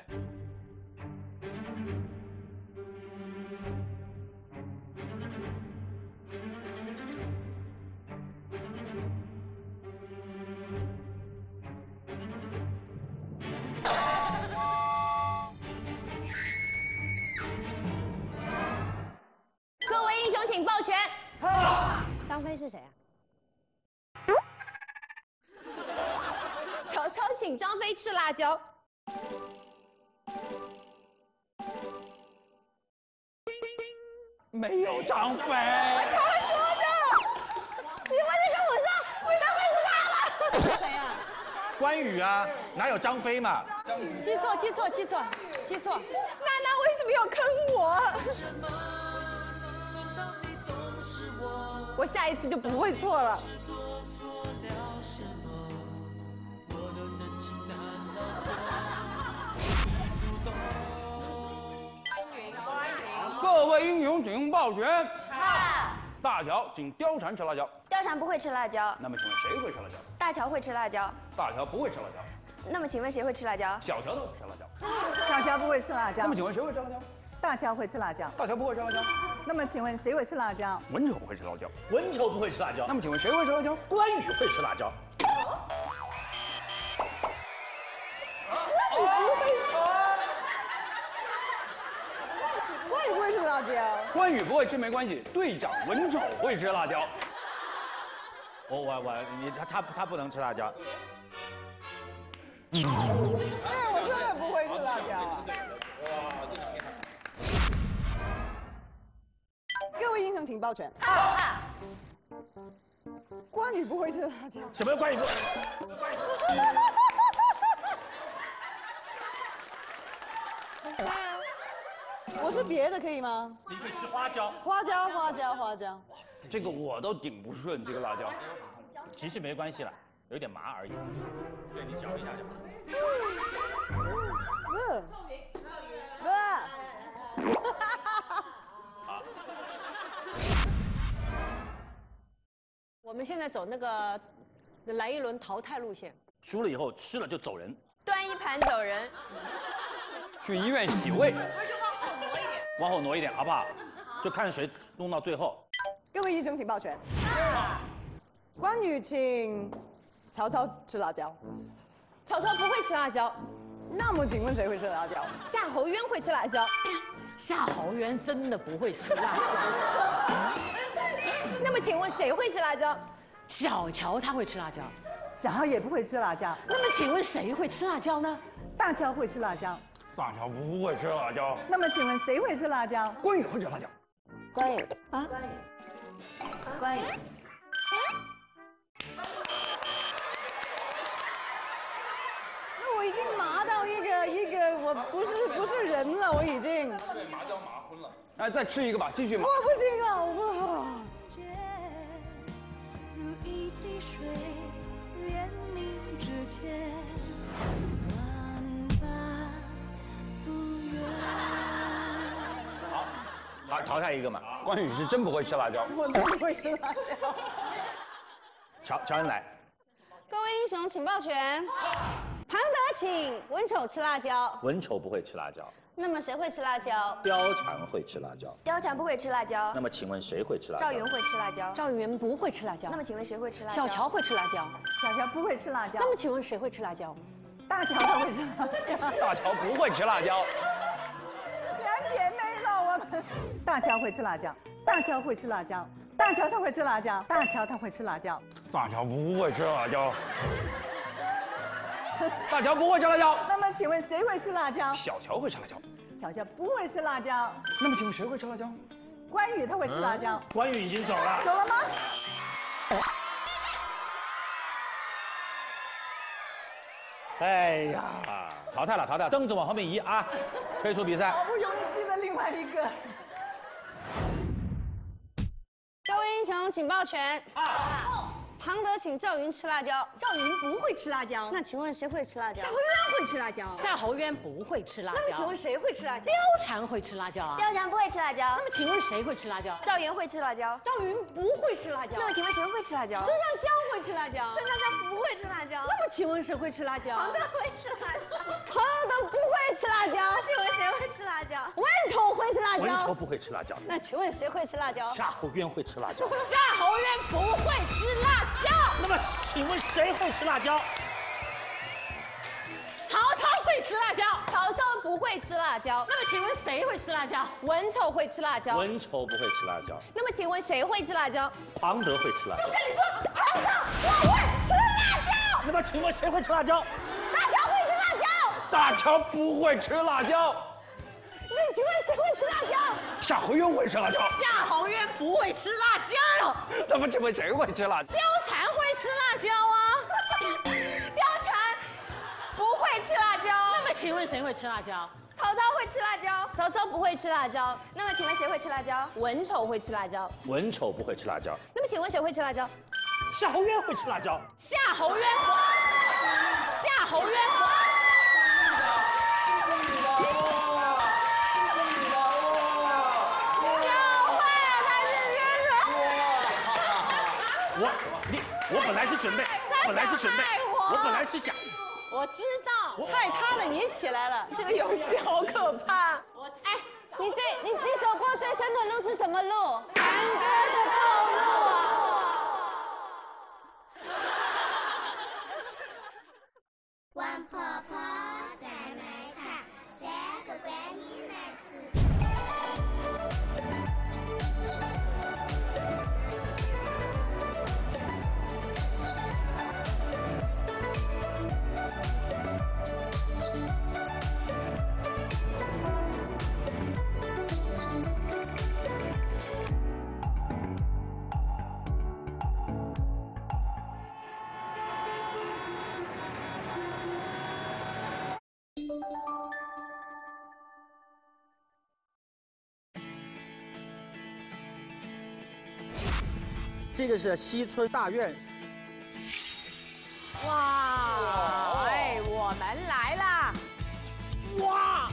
请抱拳。张飞是谁啊？曹操请张飞吃辣椒。没有张飞。他说的。你们在跟我说，为张飞是他了。谁啊？关羽啊，哪有张飞嘛？记错。娜娜为什么要坑我？ 我下一次就不会错了。各位英雄，请抱拳。大乔，请貂蝉吃辣椒。貂蝉不会吃辣椒。那么请问谁会吃辣椒？大乔会吃辣椒。大乔不会吃辣椒。那么请问谁会吃辣椒？小乔都会吃辣椒。小乔不会吃辣椒。那么请问谁会吃辣椒？大乔会吃辣椒，大乔不会吃辣椒。那么请问谁会吃辣椒？文丑会吃辣椒，文丑不会吃辣椒。那么请问谁会吃辣椒？关羽会吃辣椒。关羽不会吃辣椒，关羽不会吃没关系，队长文丑会吃辣椒。他不能吃辣椒。 对，我真的不会吃辣椒啊！各位英雄情报全。关羽不会吃辣椒。什么关羽不？我是别的可以吗？你可以吃花椒。花椒，花椒，花椒。这个我都顶不顺，这个辣椒。其实没关系了。 有点麻而已，对你嚼一下就好。赵云，好。我们现在走那个来一轮淘汰路线，输了以后吃了就走人，端一盘走人，去医院洗胃。还是往后挪一点，往后挪一点好不好？就看谁弄到最后。各位英雄情报全，关羽请。 曹操吃辣椒，曹操不会吃辣椒。那么请问谁会吃辣椒？夏侯渊会吃辣椒。夏侯渊真的不会吃辣椒。那么请问谁会吃辣椒？小乔他会吃辣椒。小乔也不会吃辣椒。那么请问谁会吃辣椒呢？大乔会吃辣椒。大乔不会吃辣椒。那么请问谁会吃辣椒？关羽会吃辣椒。关羽啊，关羽，关羽。 我已经麻到一个，我不是人了，我已经对麻椒麻昏了。哎，再吃一个吧，继续麻。我不行了，我不。好，淘汰一个嘛。关羽是真不会吃辣椒，我真不会吃辣椒。乔恩来。各位英雄情报全。 庞德请文丑吃辣椒，文丑不会吃辣椒。那么谁会吃辣椒？貂蝉会吃辣椒，貂蝉不会吃辣椒。那么请问谁会吃辣椒？赵云会吃辣椒，赵云不会吃辣椒。那么请问谁会吃辣椒？小乔会吃辣椒，小乔不会吃辣椒。那么请问谁会吃辣椒？大乔会吃辣椒，大乔不会吃辣椒。两姐妹了，我们。大乔会吃辣椒，大乔会吃辣椒，大乔他会吃辣椒，大乔他会吃辣椒，大乔不会吃辣椒。 大乔不会吃辣椒，那么请问谁会吃辣椒？小乔会吃辣椒，小乔不会吃辣椒。那么请问谁会吃辣椒？关羽他会吃辣椒。关羽已经走了，走了吗？哎呀，淘汰了，淘汰了，凳子往后面移啊，退出比赛。好不容易进了另外一个。各位英雄警报全。庞德请赵云吃辣椒，赵云不会吃辣椒。那请问谁会吃辣椒？夏侯渊会吃辣椒，夏侯渊不会吃辣椒。那么请问谁会吃辣椒？貂蝉会吃辣椒啊，貂蝉不会吃辣椒。那么请问谁会吃辣椒？赵云会吃辣椒，赵云不会吃辣椒。那么请问谁会吃辣椒？孙尚香会吃辣椒，孙尚香不会吃辣椒。那么请问谁会吃辣椒？庞德会吃辣椒，庞德不会吃辣椒。那请问谁会吃辣椒？文丑会吃辣椒，文丑不会吃辣椒。那请问谁会吃辣椒？夏侯渊会吃辣椒，夏侯渊不会吃辣椒。 那么，请问谁会吃辣椒？曹操会吃辣椒，曹操不会吃辣椒。那么，请问谁会吃辣椒？文丑会吃辣椒，文丑不会吃辣椒。那么，请问谁会吃辣椒？庞德会吃辣椒。就跟你说，庞德不会吃辣椒。那么，请问谁会吃辣椒？大乔会吃辣椒，大乔不会吃辣椒。那请问谁会吃辣椒？夏侯渊会吃辣椒，夏侯渊不会吃辣椒。那么，请问谁会吃辣椒？ 吃辣椒啊！貂蝉不会吃辣椒。那么请问谁会吃辣椒？曹操会吃辣椒，曹操不会吃辣椒。那么请问谁会吃辣椒？文丑会吃辣椒，文丑不会吃辣椒。那么请问谁会吃辣椒？夏侯渊会吃辣椒，夏侯渊，夏侯渊。教坏了，他是冤种。我本来是准备，我本来是想，我知道，害他了，你起来了，这个游戏好可怕。哎，你走过最深的路是什么路？南哥的道路啊！王婆婆在卖茶，三个观音来吃茶。 这个是西村大院。哇！哎，我们来啦！哇！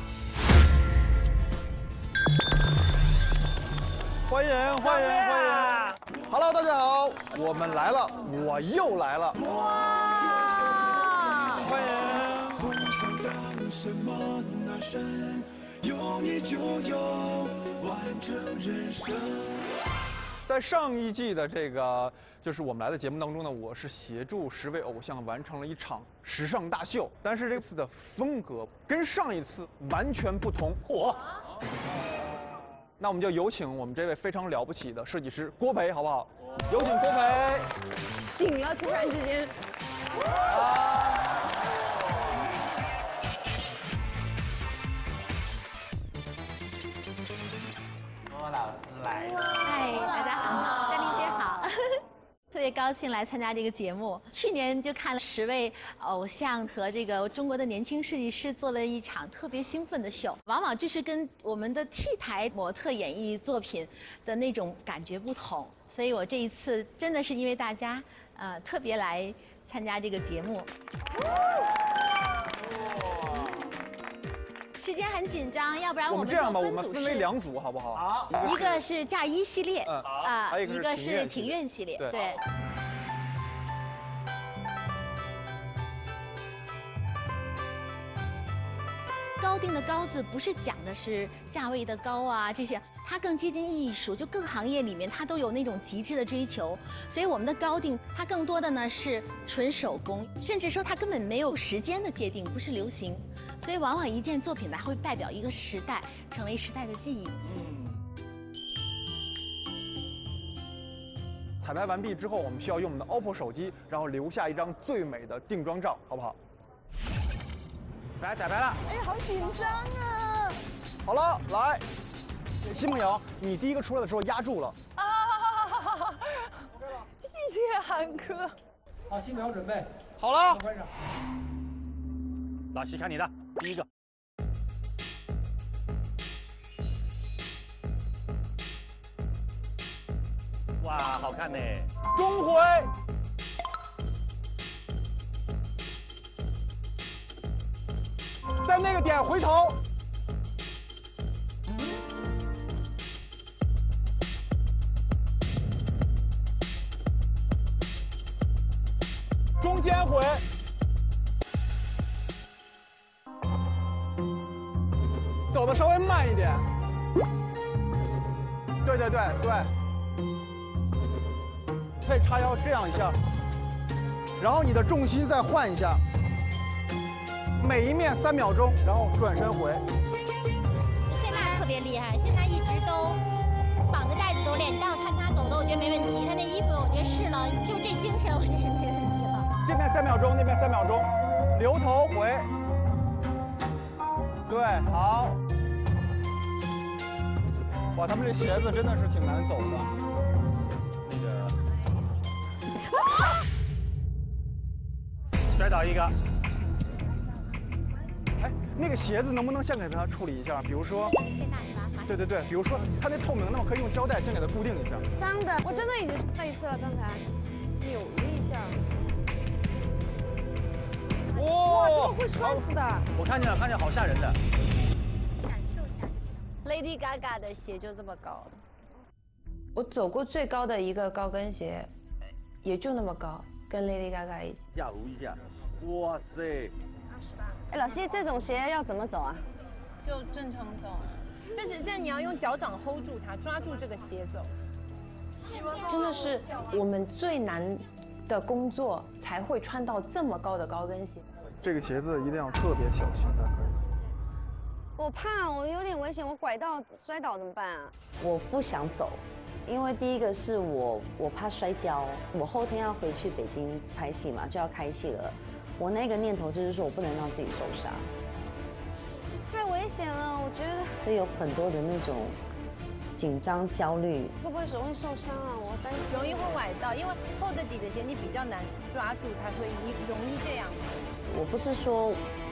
欢迎欢迎欢迎 ！Hello， 大家好，我们来了，我又来了。哇！欢迎。 在上一季的这个就是我们来的节目当中呢，我是协助10位偶像完成了一场时尚大秀，但是这次的风格跟上一次完全不同。嚯！那我们就有请我们这位非常了不起的设计师郭培，好不好？有请郭培。醒了，突然之间。郭老师来了。 特别高兴来参加这个节目。去年就看了10位偶像和这个中国的年轻设计师做了一场特别兴奋的秀，往往就是跟我们的 T 台模特演绎作品的那种感觉不同。所以我这一次真的是因为大家，特别来参加这个节目。时间很紧张，要不然我们这样吧，我们分为2组，好不好？好，一个是嫁衣系列，啊，一个是庭院系列，对。高定的高字不是讲的是价位的高啊，这些它更接近艺术，就各行业里面它都有那种极致的追求，所以我们的高定它更多的呢是纯手工，甚至说它根本没有时间的界定，不是流行。 所以，往往一件作品呢，会代表一个时代，成为时代的记忆。彩排完毕之后，我们需要用我们的 OPPO 手机，然后留下一张最美的定妆照，好不好？来，彩排了！哎，好紧张啊！好了，来，奚梦瑶，你第一个出来的时候压住了。啊！谢谢韩哥。好，奚梦瑶准备好了。关上。老师看你的。 第一个，哇，好看呢！钟馗，在那个点回头，中间回。 走的稍微慢一点，对对对对，再叉腰这样一下，然后你的重心再换一下，每一面3秒钟，然后转身回。谢娜特别厉害，谢娜一直都绑着带子走脸，你待会看她走的，我觉得没问题。她那衣服我觉得试了，就这精神我觉得没问题了。这边3秒钟，那边3秒钟，留头回。 对，好。哇，他们这鞋子真的是挺难走的。那个，摔倒一个。哎，那个鞋子能不能先给它处理一下？比如说，对对对，比如说它那透明的，我可以用胶带先给它固定一下。伤的，我真的已经摔了一次了，刚才扭了一下。 哇，这个会摔死的！我看见了，看见，好吓人的。感受一下 Lady Gaga 的鞋就这么高。我走过最高的一个高跟鞋，也就那么高，跟 Lady Gaga 一起。假如一下，哇塞！28。哎，老师，这种鞋要怎么走啊？就正常走啊。就是这你要用脚掌 hold 住它，抓住这个鞋走。真的是我们最难的工作才会穿到这么高的高跟鞋。这个鞋子一定要特别小心才可以。我怕，我有点危险，我拐到摔倒怎么办啊？我不想走。 因为第一个是我怕摔跤，我后天要回去北京拍戏嘛，就要开戏了。我那个念头就是说我不能让自己受伤，太危险了，我觉得。所以有很多的那种紧张、焦虑，会不会容易受伤啊？我担心容易会崴到，因为厚的底的鞋你比较难抓住它，所以你容易这样。我不是说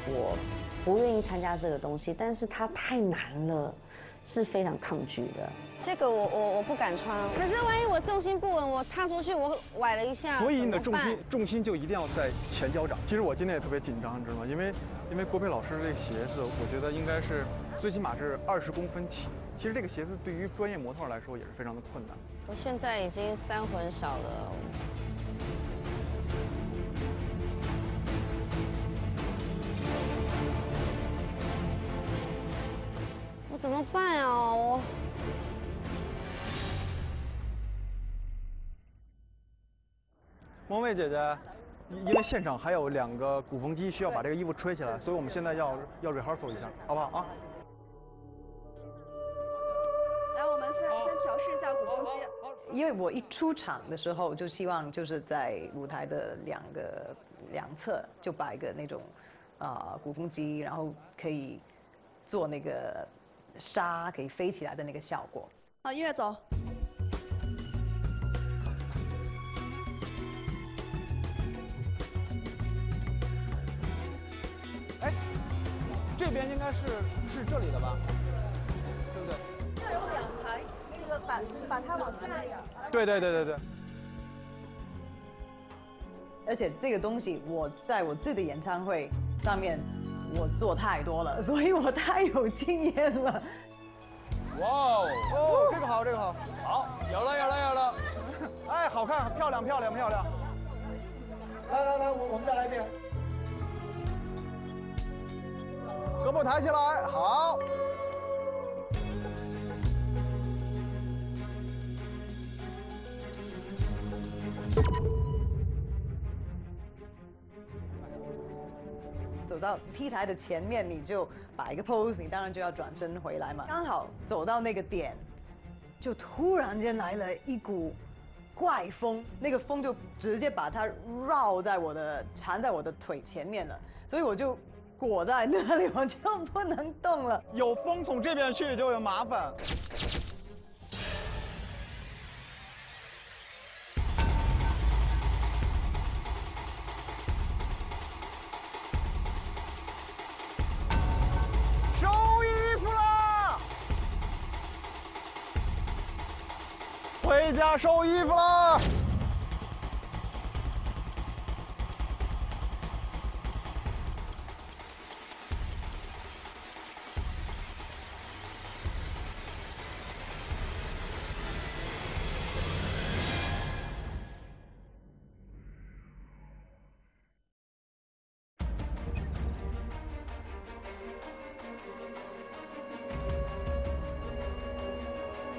我不愿意参加这个东西，但是它太难了。 是非常抗拒的，这个我不敢穿。可是万一我重心不稳，我踏出去我崴了一下，所以你的重心就一定要在前脚掌。其实我今天也特别紧张，你知道吗？因为郭培老师这个鞋子，我觉得应该是最起码是20公分起。其实这个鞋子对于专业模特来说也是非常的困难。我现在已经三魂少了。 怎么办呀？我孟蔚姐姐，因为现场还有2个鼓风机需要把这个衣服吹起来，所以我们现在要 rehearsal 一下，好不好啊？来，我们先调试一下鼓风机。因为我一出场的时候就希望就是在舞台的两侧就摆一个那种鼓风机，然后可以。 做那个沙可以飞起来的那个效果。好，音乐走。哎，这边应该是这里的吧？对不对？这有2排，那个把它往这样。对。而且这个东西，我在我自己的演唱会上面。 我做太多了，所以我太有经验了。哇哦，这个好，这个好，好，有了。哎，好看，漂亮。来，我们再来一遍。胳膊抬起来，好。走到 T 台的前面，你就摆一个 pose， 你当然就要转身回来嘛。刚好走到那个点，就突然间来了一股怪风，那个风就直接把它缠在我的腿前面了，所以我就裹在那里，我就不能动了。有风从这边去就有麻烦。 回家收衣服啦！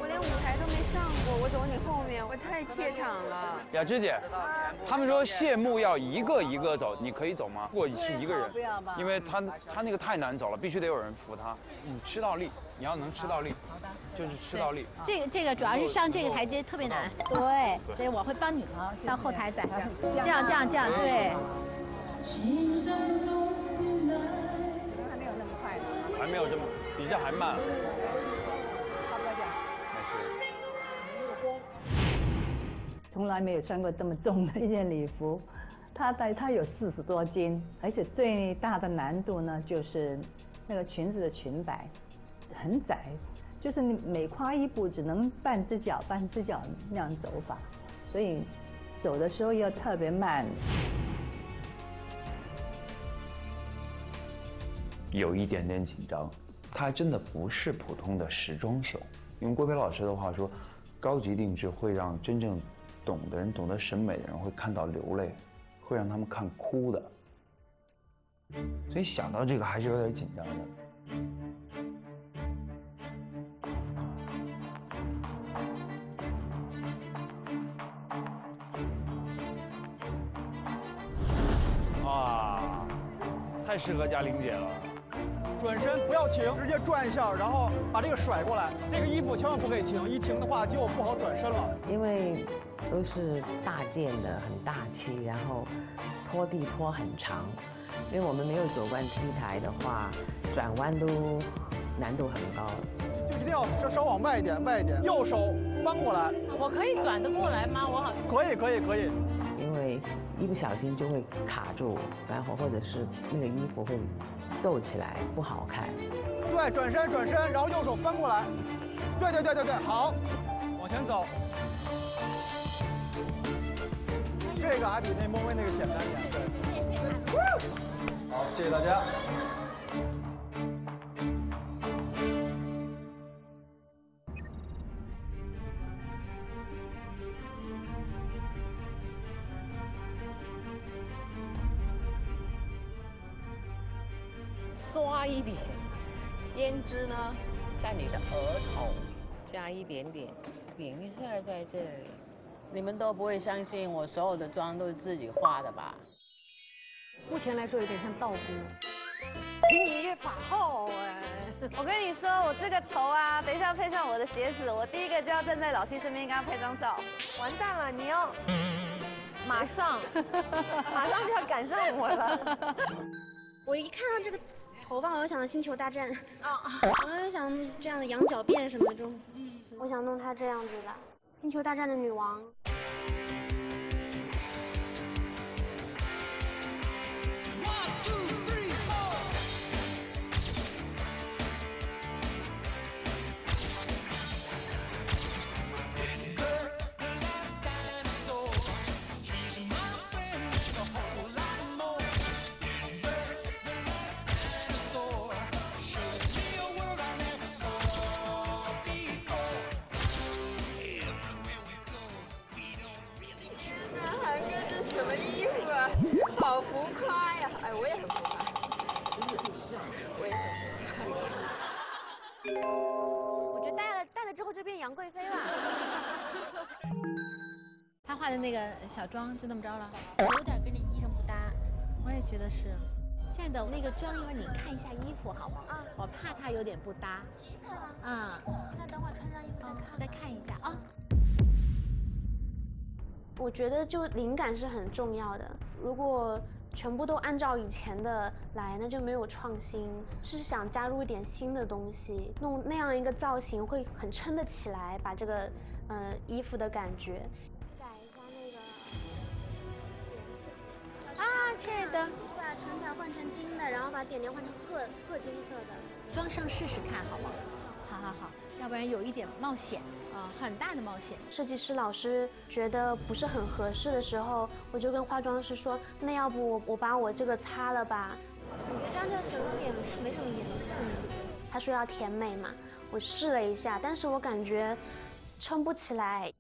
我连舞台都没上过，我走你后面，我太怯场了。雅芝姐，他们说谢幕要一个一个走，你可以走吗？如果是一个人，因为他那个太难走了，必须得有人扶他。你吃到力，你要能吃到力，就是吃到力。这个主要是上这个台阶特别难，对，所以我会帮你到后台再这样对。还没有那么快呢，还没有这么，比这还慢。 从来没有穿过这么重的一件礼服，它有40多斤，而且最大的难度呢就是那个裙子的裙摆很窄，就是你每跨一步只能半只脚那样走法，所以走的时候要特别慢。有一点点紧张，它还真的不是普通的时装秀，用郭培老师的话说，高级定制会让真正 懂得审美的人会看到流泪，会让他们看哭的，所以想到这个还是有点紧张的。太适合嘉玲姐了。转身不要停，直接转一下，然后把这个甩过来。这个衣服千万不可以停，一停的话就不好转身了。因为都是大件的，很大气，然后拖地拖很长。因为我们没有走惯 T 台的话，转弯都难度很高。 就一定要稍往外一点，外一点，右手翻过来。我可以转得过来吗？我好。可以。因为一不小心就会卡住，然后或者是那个衣服会皱起来，不好看。对，转身，然后右手翻过来。对，好，往前走。这个还比那莫薇那个简单点。对。好，谢谢大家。 刷一点，胭脂呢，在你的额头加一点点，点一下在这里。你们都不会相信我所有的妆都是自己画的吧？目前来说有点像道姑，比你越法后哎。我跟你说，我这个头啊，等一下配上我的鞋子，我第一个就要站在老七身边跟他拍张照。完蛋了，你要马上就要赶上我了。我一看到这个。 头发，我想到《星球大战》啊，我就想这样的羊角辫什么的，我想弄她这样子的，《星球大战》的女王。那个小妆就那么着了，有点跟你衣裳不搭。我也觉得是。亲爱的，那个妆一会儿你看一下衣服好不好？啊，我怕它有点不搭。啊，那等会儿穿上衣服再看一下啊。我觉得就灵感是很重要的，如果全部都按照以前的来，那就没有创新。是想加入一点新的东西，弄那样一个造型会很撑得起来，把这个衣服的感觉。 啊，亲爱的，我把唇彩换成金的，然后把点点换成褐金色的，装上试试看，好吗？好，要不然有一点冒险啊，很大的冒险。设计师老师觉得不是很合适的时候，我就跟化妆师说，那要不我把我这个擦了吧？我觉得这样整个脸没什么颜色。他说要甜美嘛，我试了一下，但是我感觉撑不起来。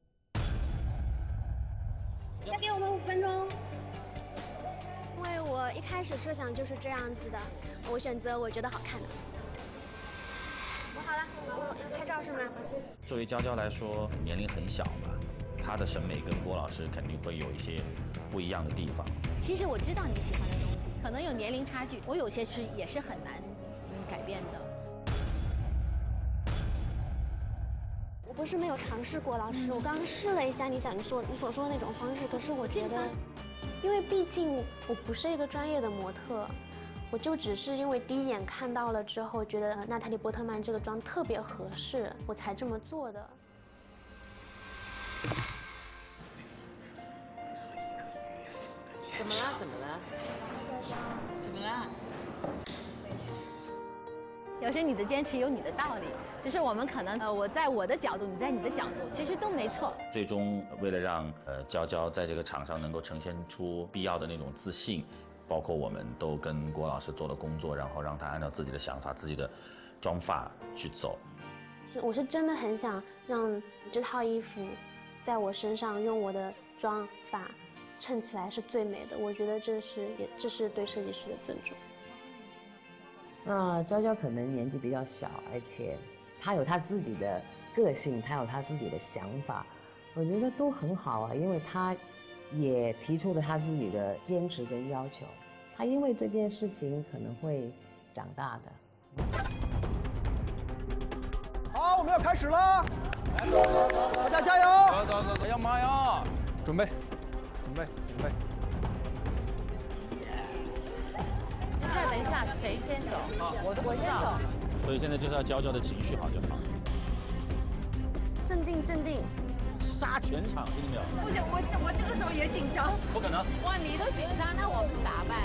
再给我们5分钟。 因为我一开始设想就是这样子的，我选择我觉得好看的。我好了，我要拍照是吗？作为娇娇来说，年龄很小嘛，她的审美跟郭老师肯定会有一些不一样的地方。其实我知道你喜欢的东西，可能有年龄差距，我有些是也是很难改变的。我不是没有尝试过，老师，我刚试了一下你所说的那种方式，可是我觉得。 因为毕竟我不是一个专业的模特，我就只是因为第一眼看到了之后，觉得娜塔莉波特曼这个妆特别合适，我才这么做的。怎么了？有时你的坚持有你的道理，只是我们可能我在我的角度，你在你的角度，其实都没错。最终为了让娇娇在这个场上能够呈现出必要的那种自信，包括我们都跟郭老师做了工作，然后让她按照自己的想法、自己的妆发去走。我是真的很想让这套衣服在我身上用我的妆发衬起来是最美的，我觉得这是对设计师的尊重。 那娇娇可能年纪比较小，而且她有她自己的个性，她有她自己的想法，我觉得都很好啊。因为她也提出了她自己的坚持跟要求，他因为这件事情可能会长大的。好，我们要开始了，大家加油！走走走！哎呀妈呀！准备，准备，准备。等一下，等一下，谁先走？啊，我先走。所以现在就是要娇娇的情绪好就好。镇定，镇定。 杀全场，听到没有？不行，我这个时候也紧张。不可能！哇，你都紧张，那我们咋办？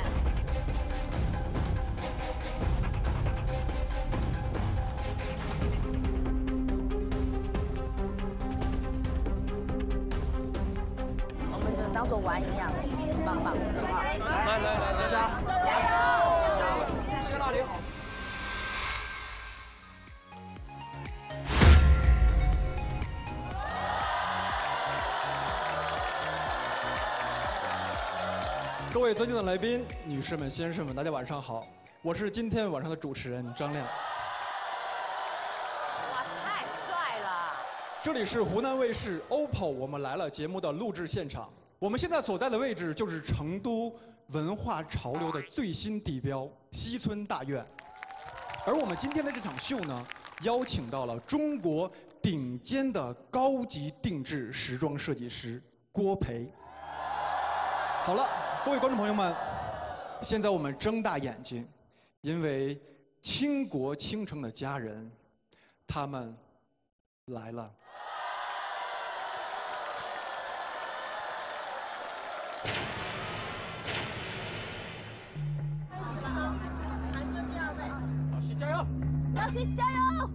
我们就当做玩一样，棒棒！来来来，大家加油！谢大林好。 各位尊敬的来宾、女士们、先生们，大家晚上好，我是今天晚上的主持人张亮。哇，太帅了！这里是湖南卫视《OPPO 我们来了》节目的录制现场，我们现在所在的位置就是成都文化潮流的最新地标西村大院，而我们今天的这场秀呢，邀请到了中国顶尖的高级定制时装设计师郭培。好了。 各位观众朋友们，现在我们睁大眼睛，因为倾国倾城的家人，他们来了。老师加油！老师加油！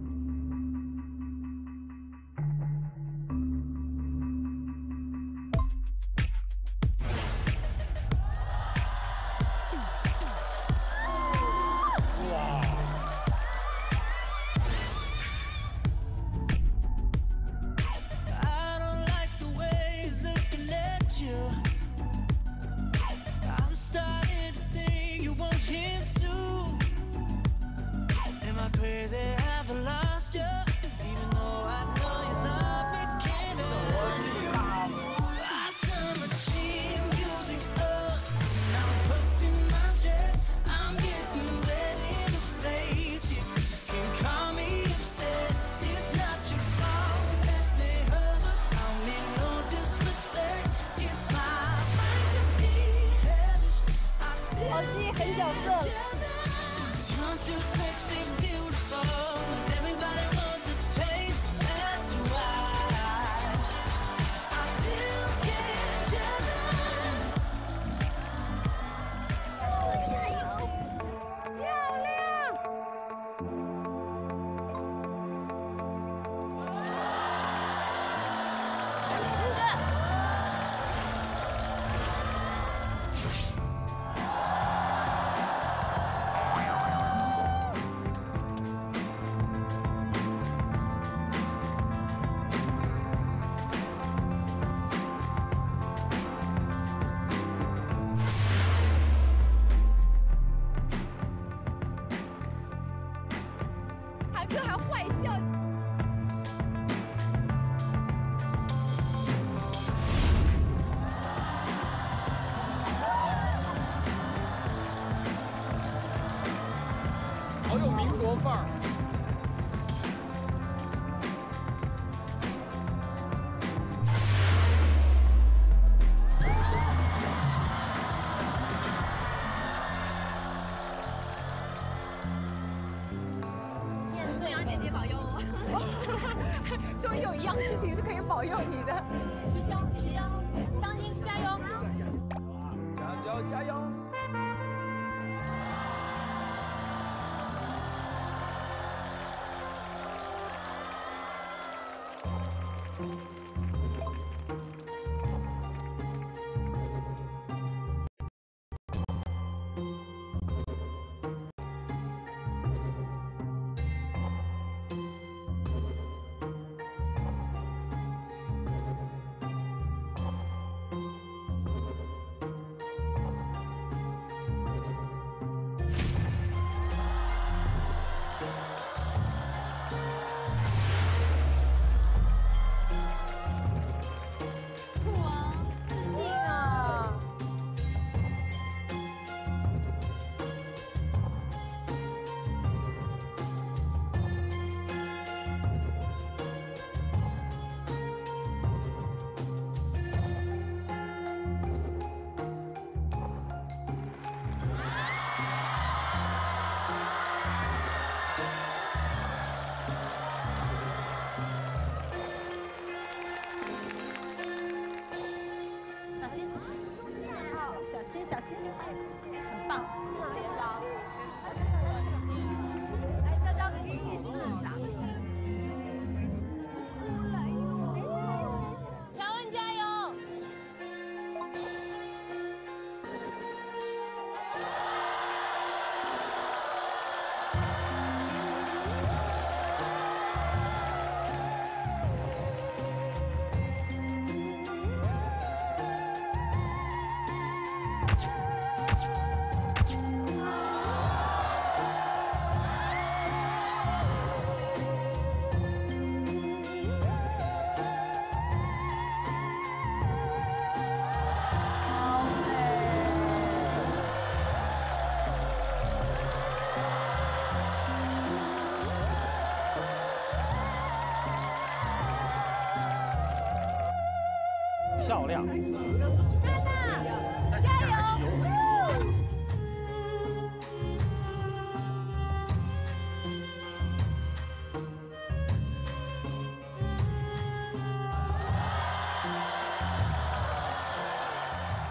其实是很棒，特别的。来，大家注意市长。乔恩加油！漂亮！加上，加油！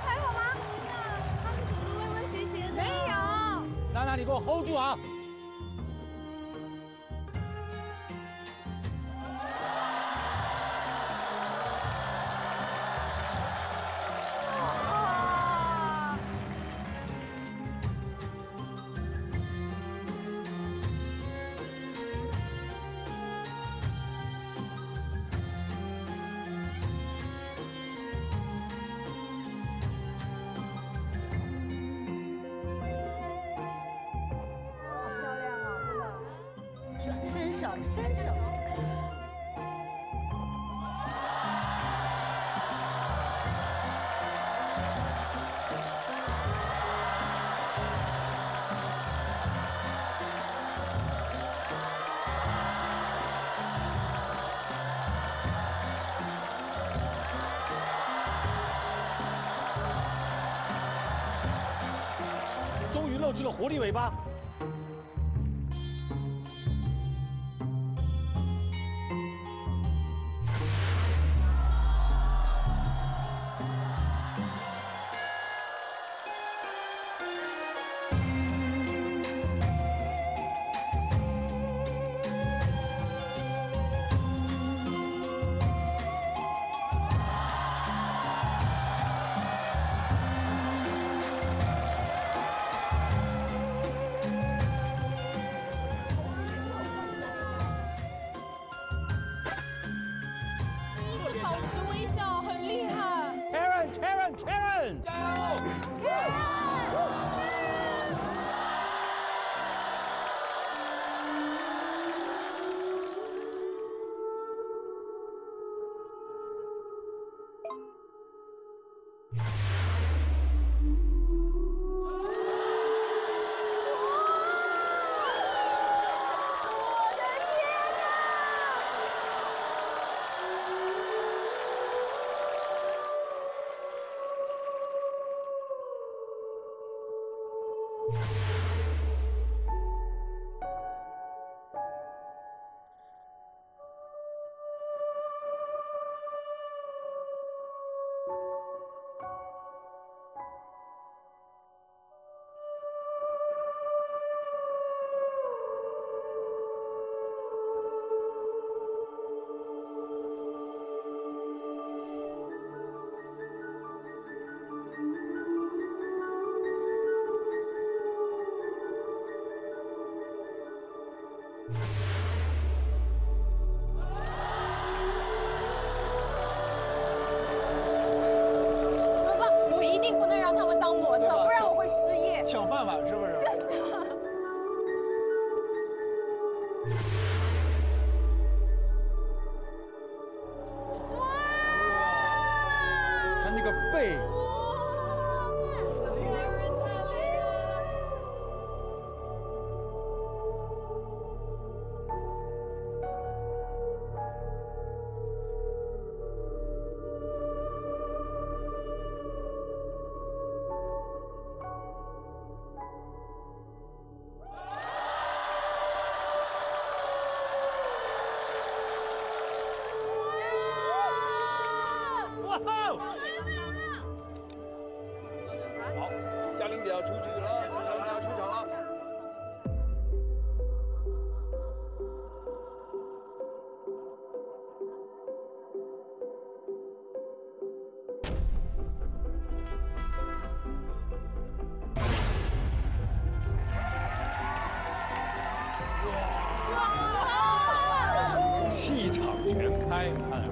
还好吗？他们怎么歪歪斜斜的？没有。娜娜，你给我 hold 住啊！ 伸手。终于露出了活力尾巴。要出局了，出场了，出场了。 气场全开，看看。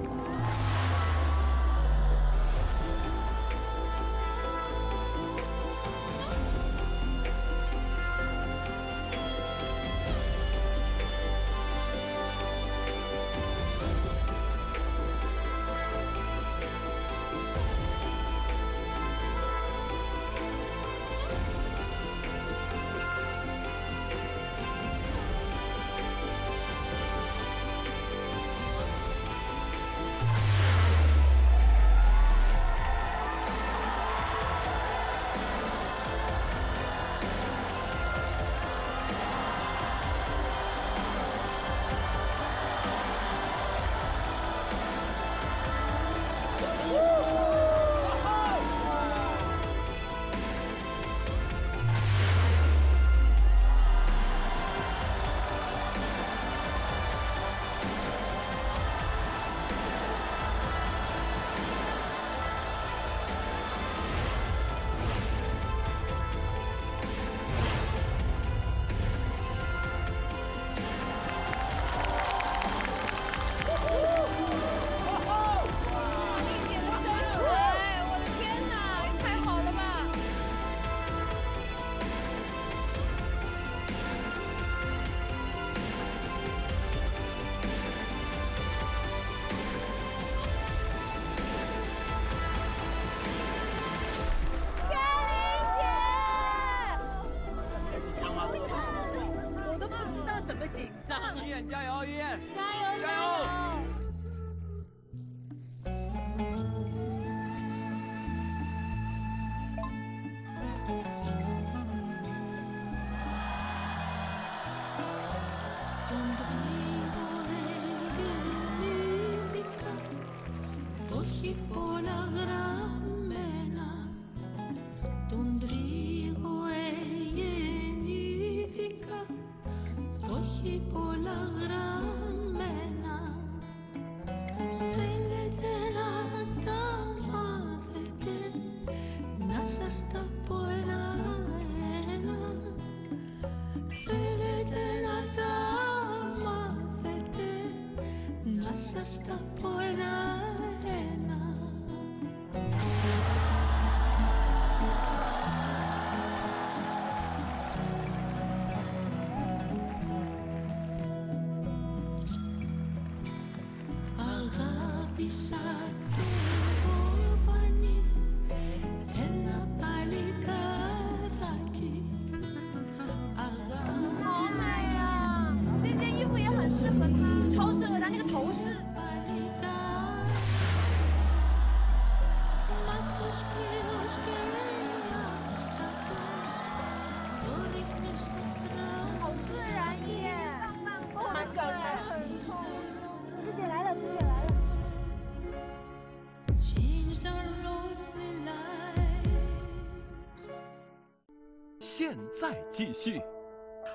现在继续，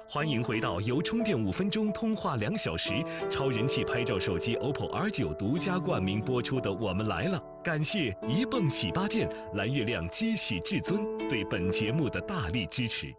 欢迎回到由充电5分钟通话2小时，超人气拍照手机 OPPO R9 独家冠名播出的《我们来了》，感谢一泵洗八件、蓝月亮机洗至尊对本节目的大力支持。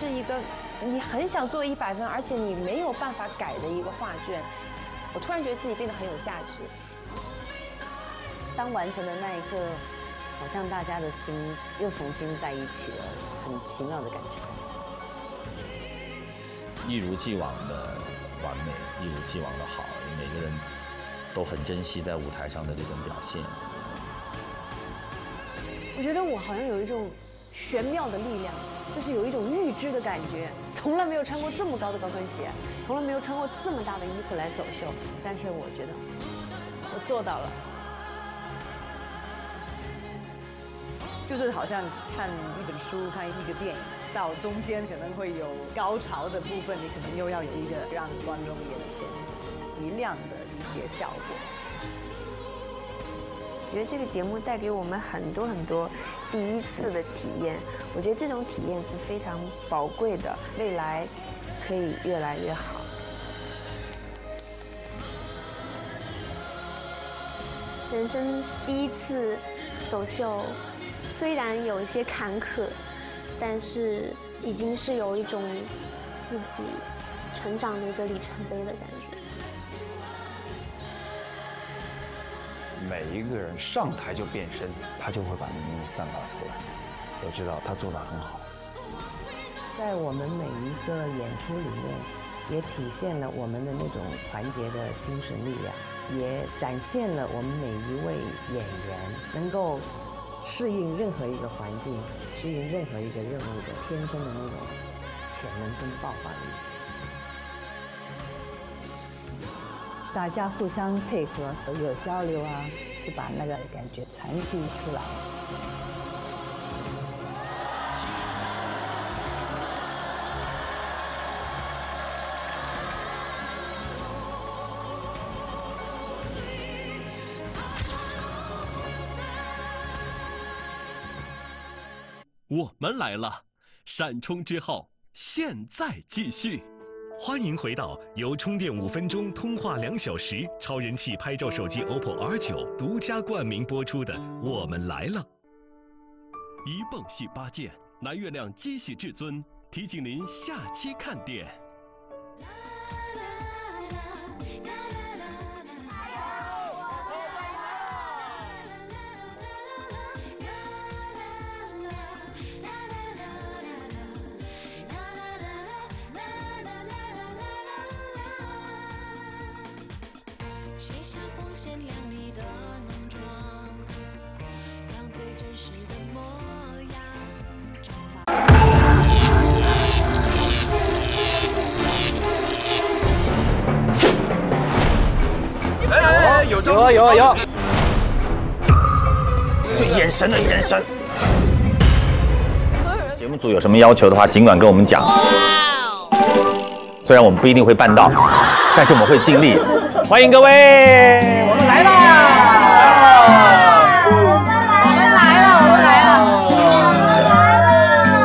是一个你很想做100分，而且你没有办法改的一个画卷。我突然觉得自己变得很有价值。当完成的那一刻，好像大家的心又重新在一起了，很奇妙的感觉。一如既往的完美，一如既往的好，每个人都很珍惜在舞台上的这种表现。我觉得我好像有一种玄妙的力量，就是有一种预知的感觉。从来没有穿过这么高的高跟鞋，从来没有穿过这么大的衣服来走秀，但是我觉得我做到了。 就是好像看一本书、看一个电影，到中间可能会有高潮的部分，你可能又要有一个让观众眼前一亮的一些效果。我觉得这个节目带给我们很多很多第一次的体验，我觉得这种体验是非常宝贵的，未来可以越来越好。 人生第一次走秀，虽然有一些坎坷，但是已经是有一种自己成长的一个里程碑的感觉。每一个人上台就变身，他就会把能力散发出来。我知道他做得很好。在我们每一个演出里面。 也体现了我们的那种团结的精神力量，也展现了我们每一位演员能够适应任何一个环境、适应任何一个任务的天生的那种潜能跟爆发力。大家互相配合，有交流啊，就把那个感觉传递出来。 我们来了，闪充之后现在继续。欢迎回到由充电5分钟通话2小时，超人气拍照手机 OPPO R9 独家冠名播出的《我们来了》。一泵系8件蓝月亮机系至尊，提醒您下期看点。有，就眼神。节目组有什么要求的话，尽管跟我们讲。虽然我们不一定会办到，但是我们会尽力。欢迎各位。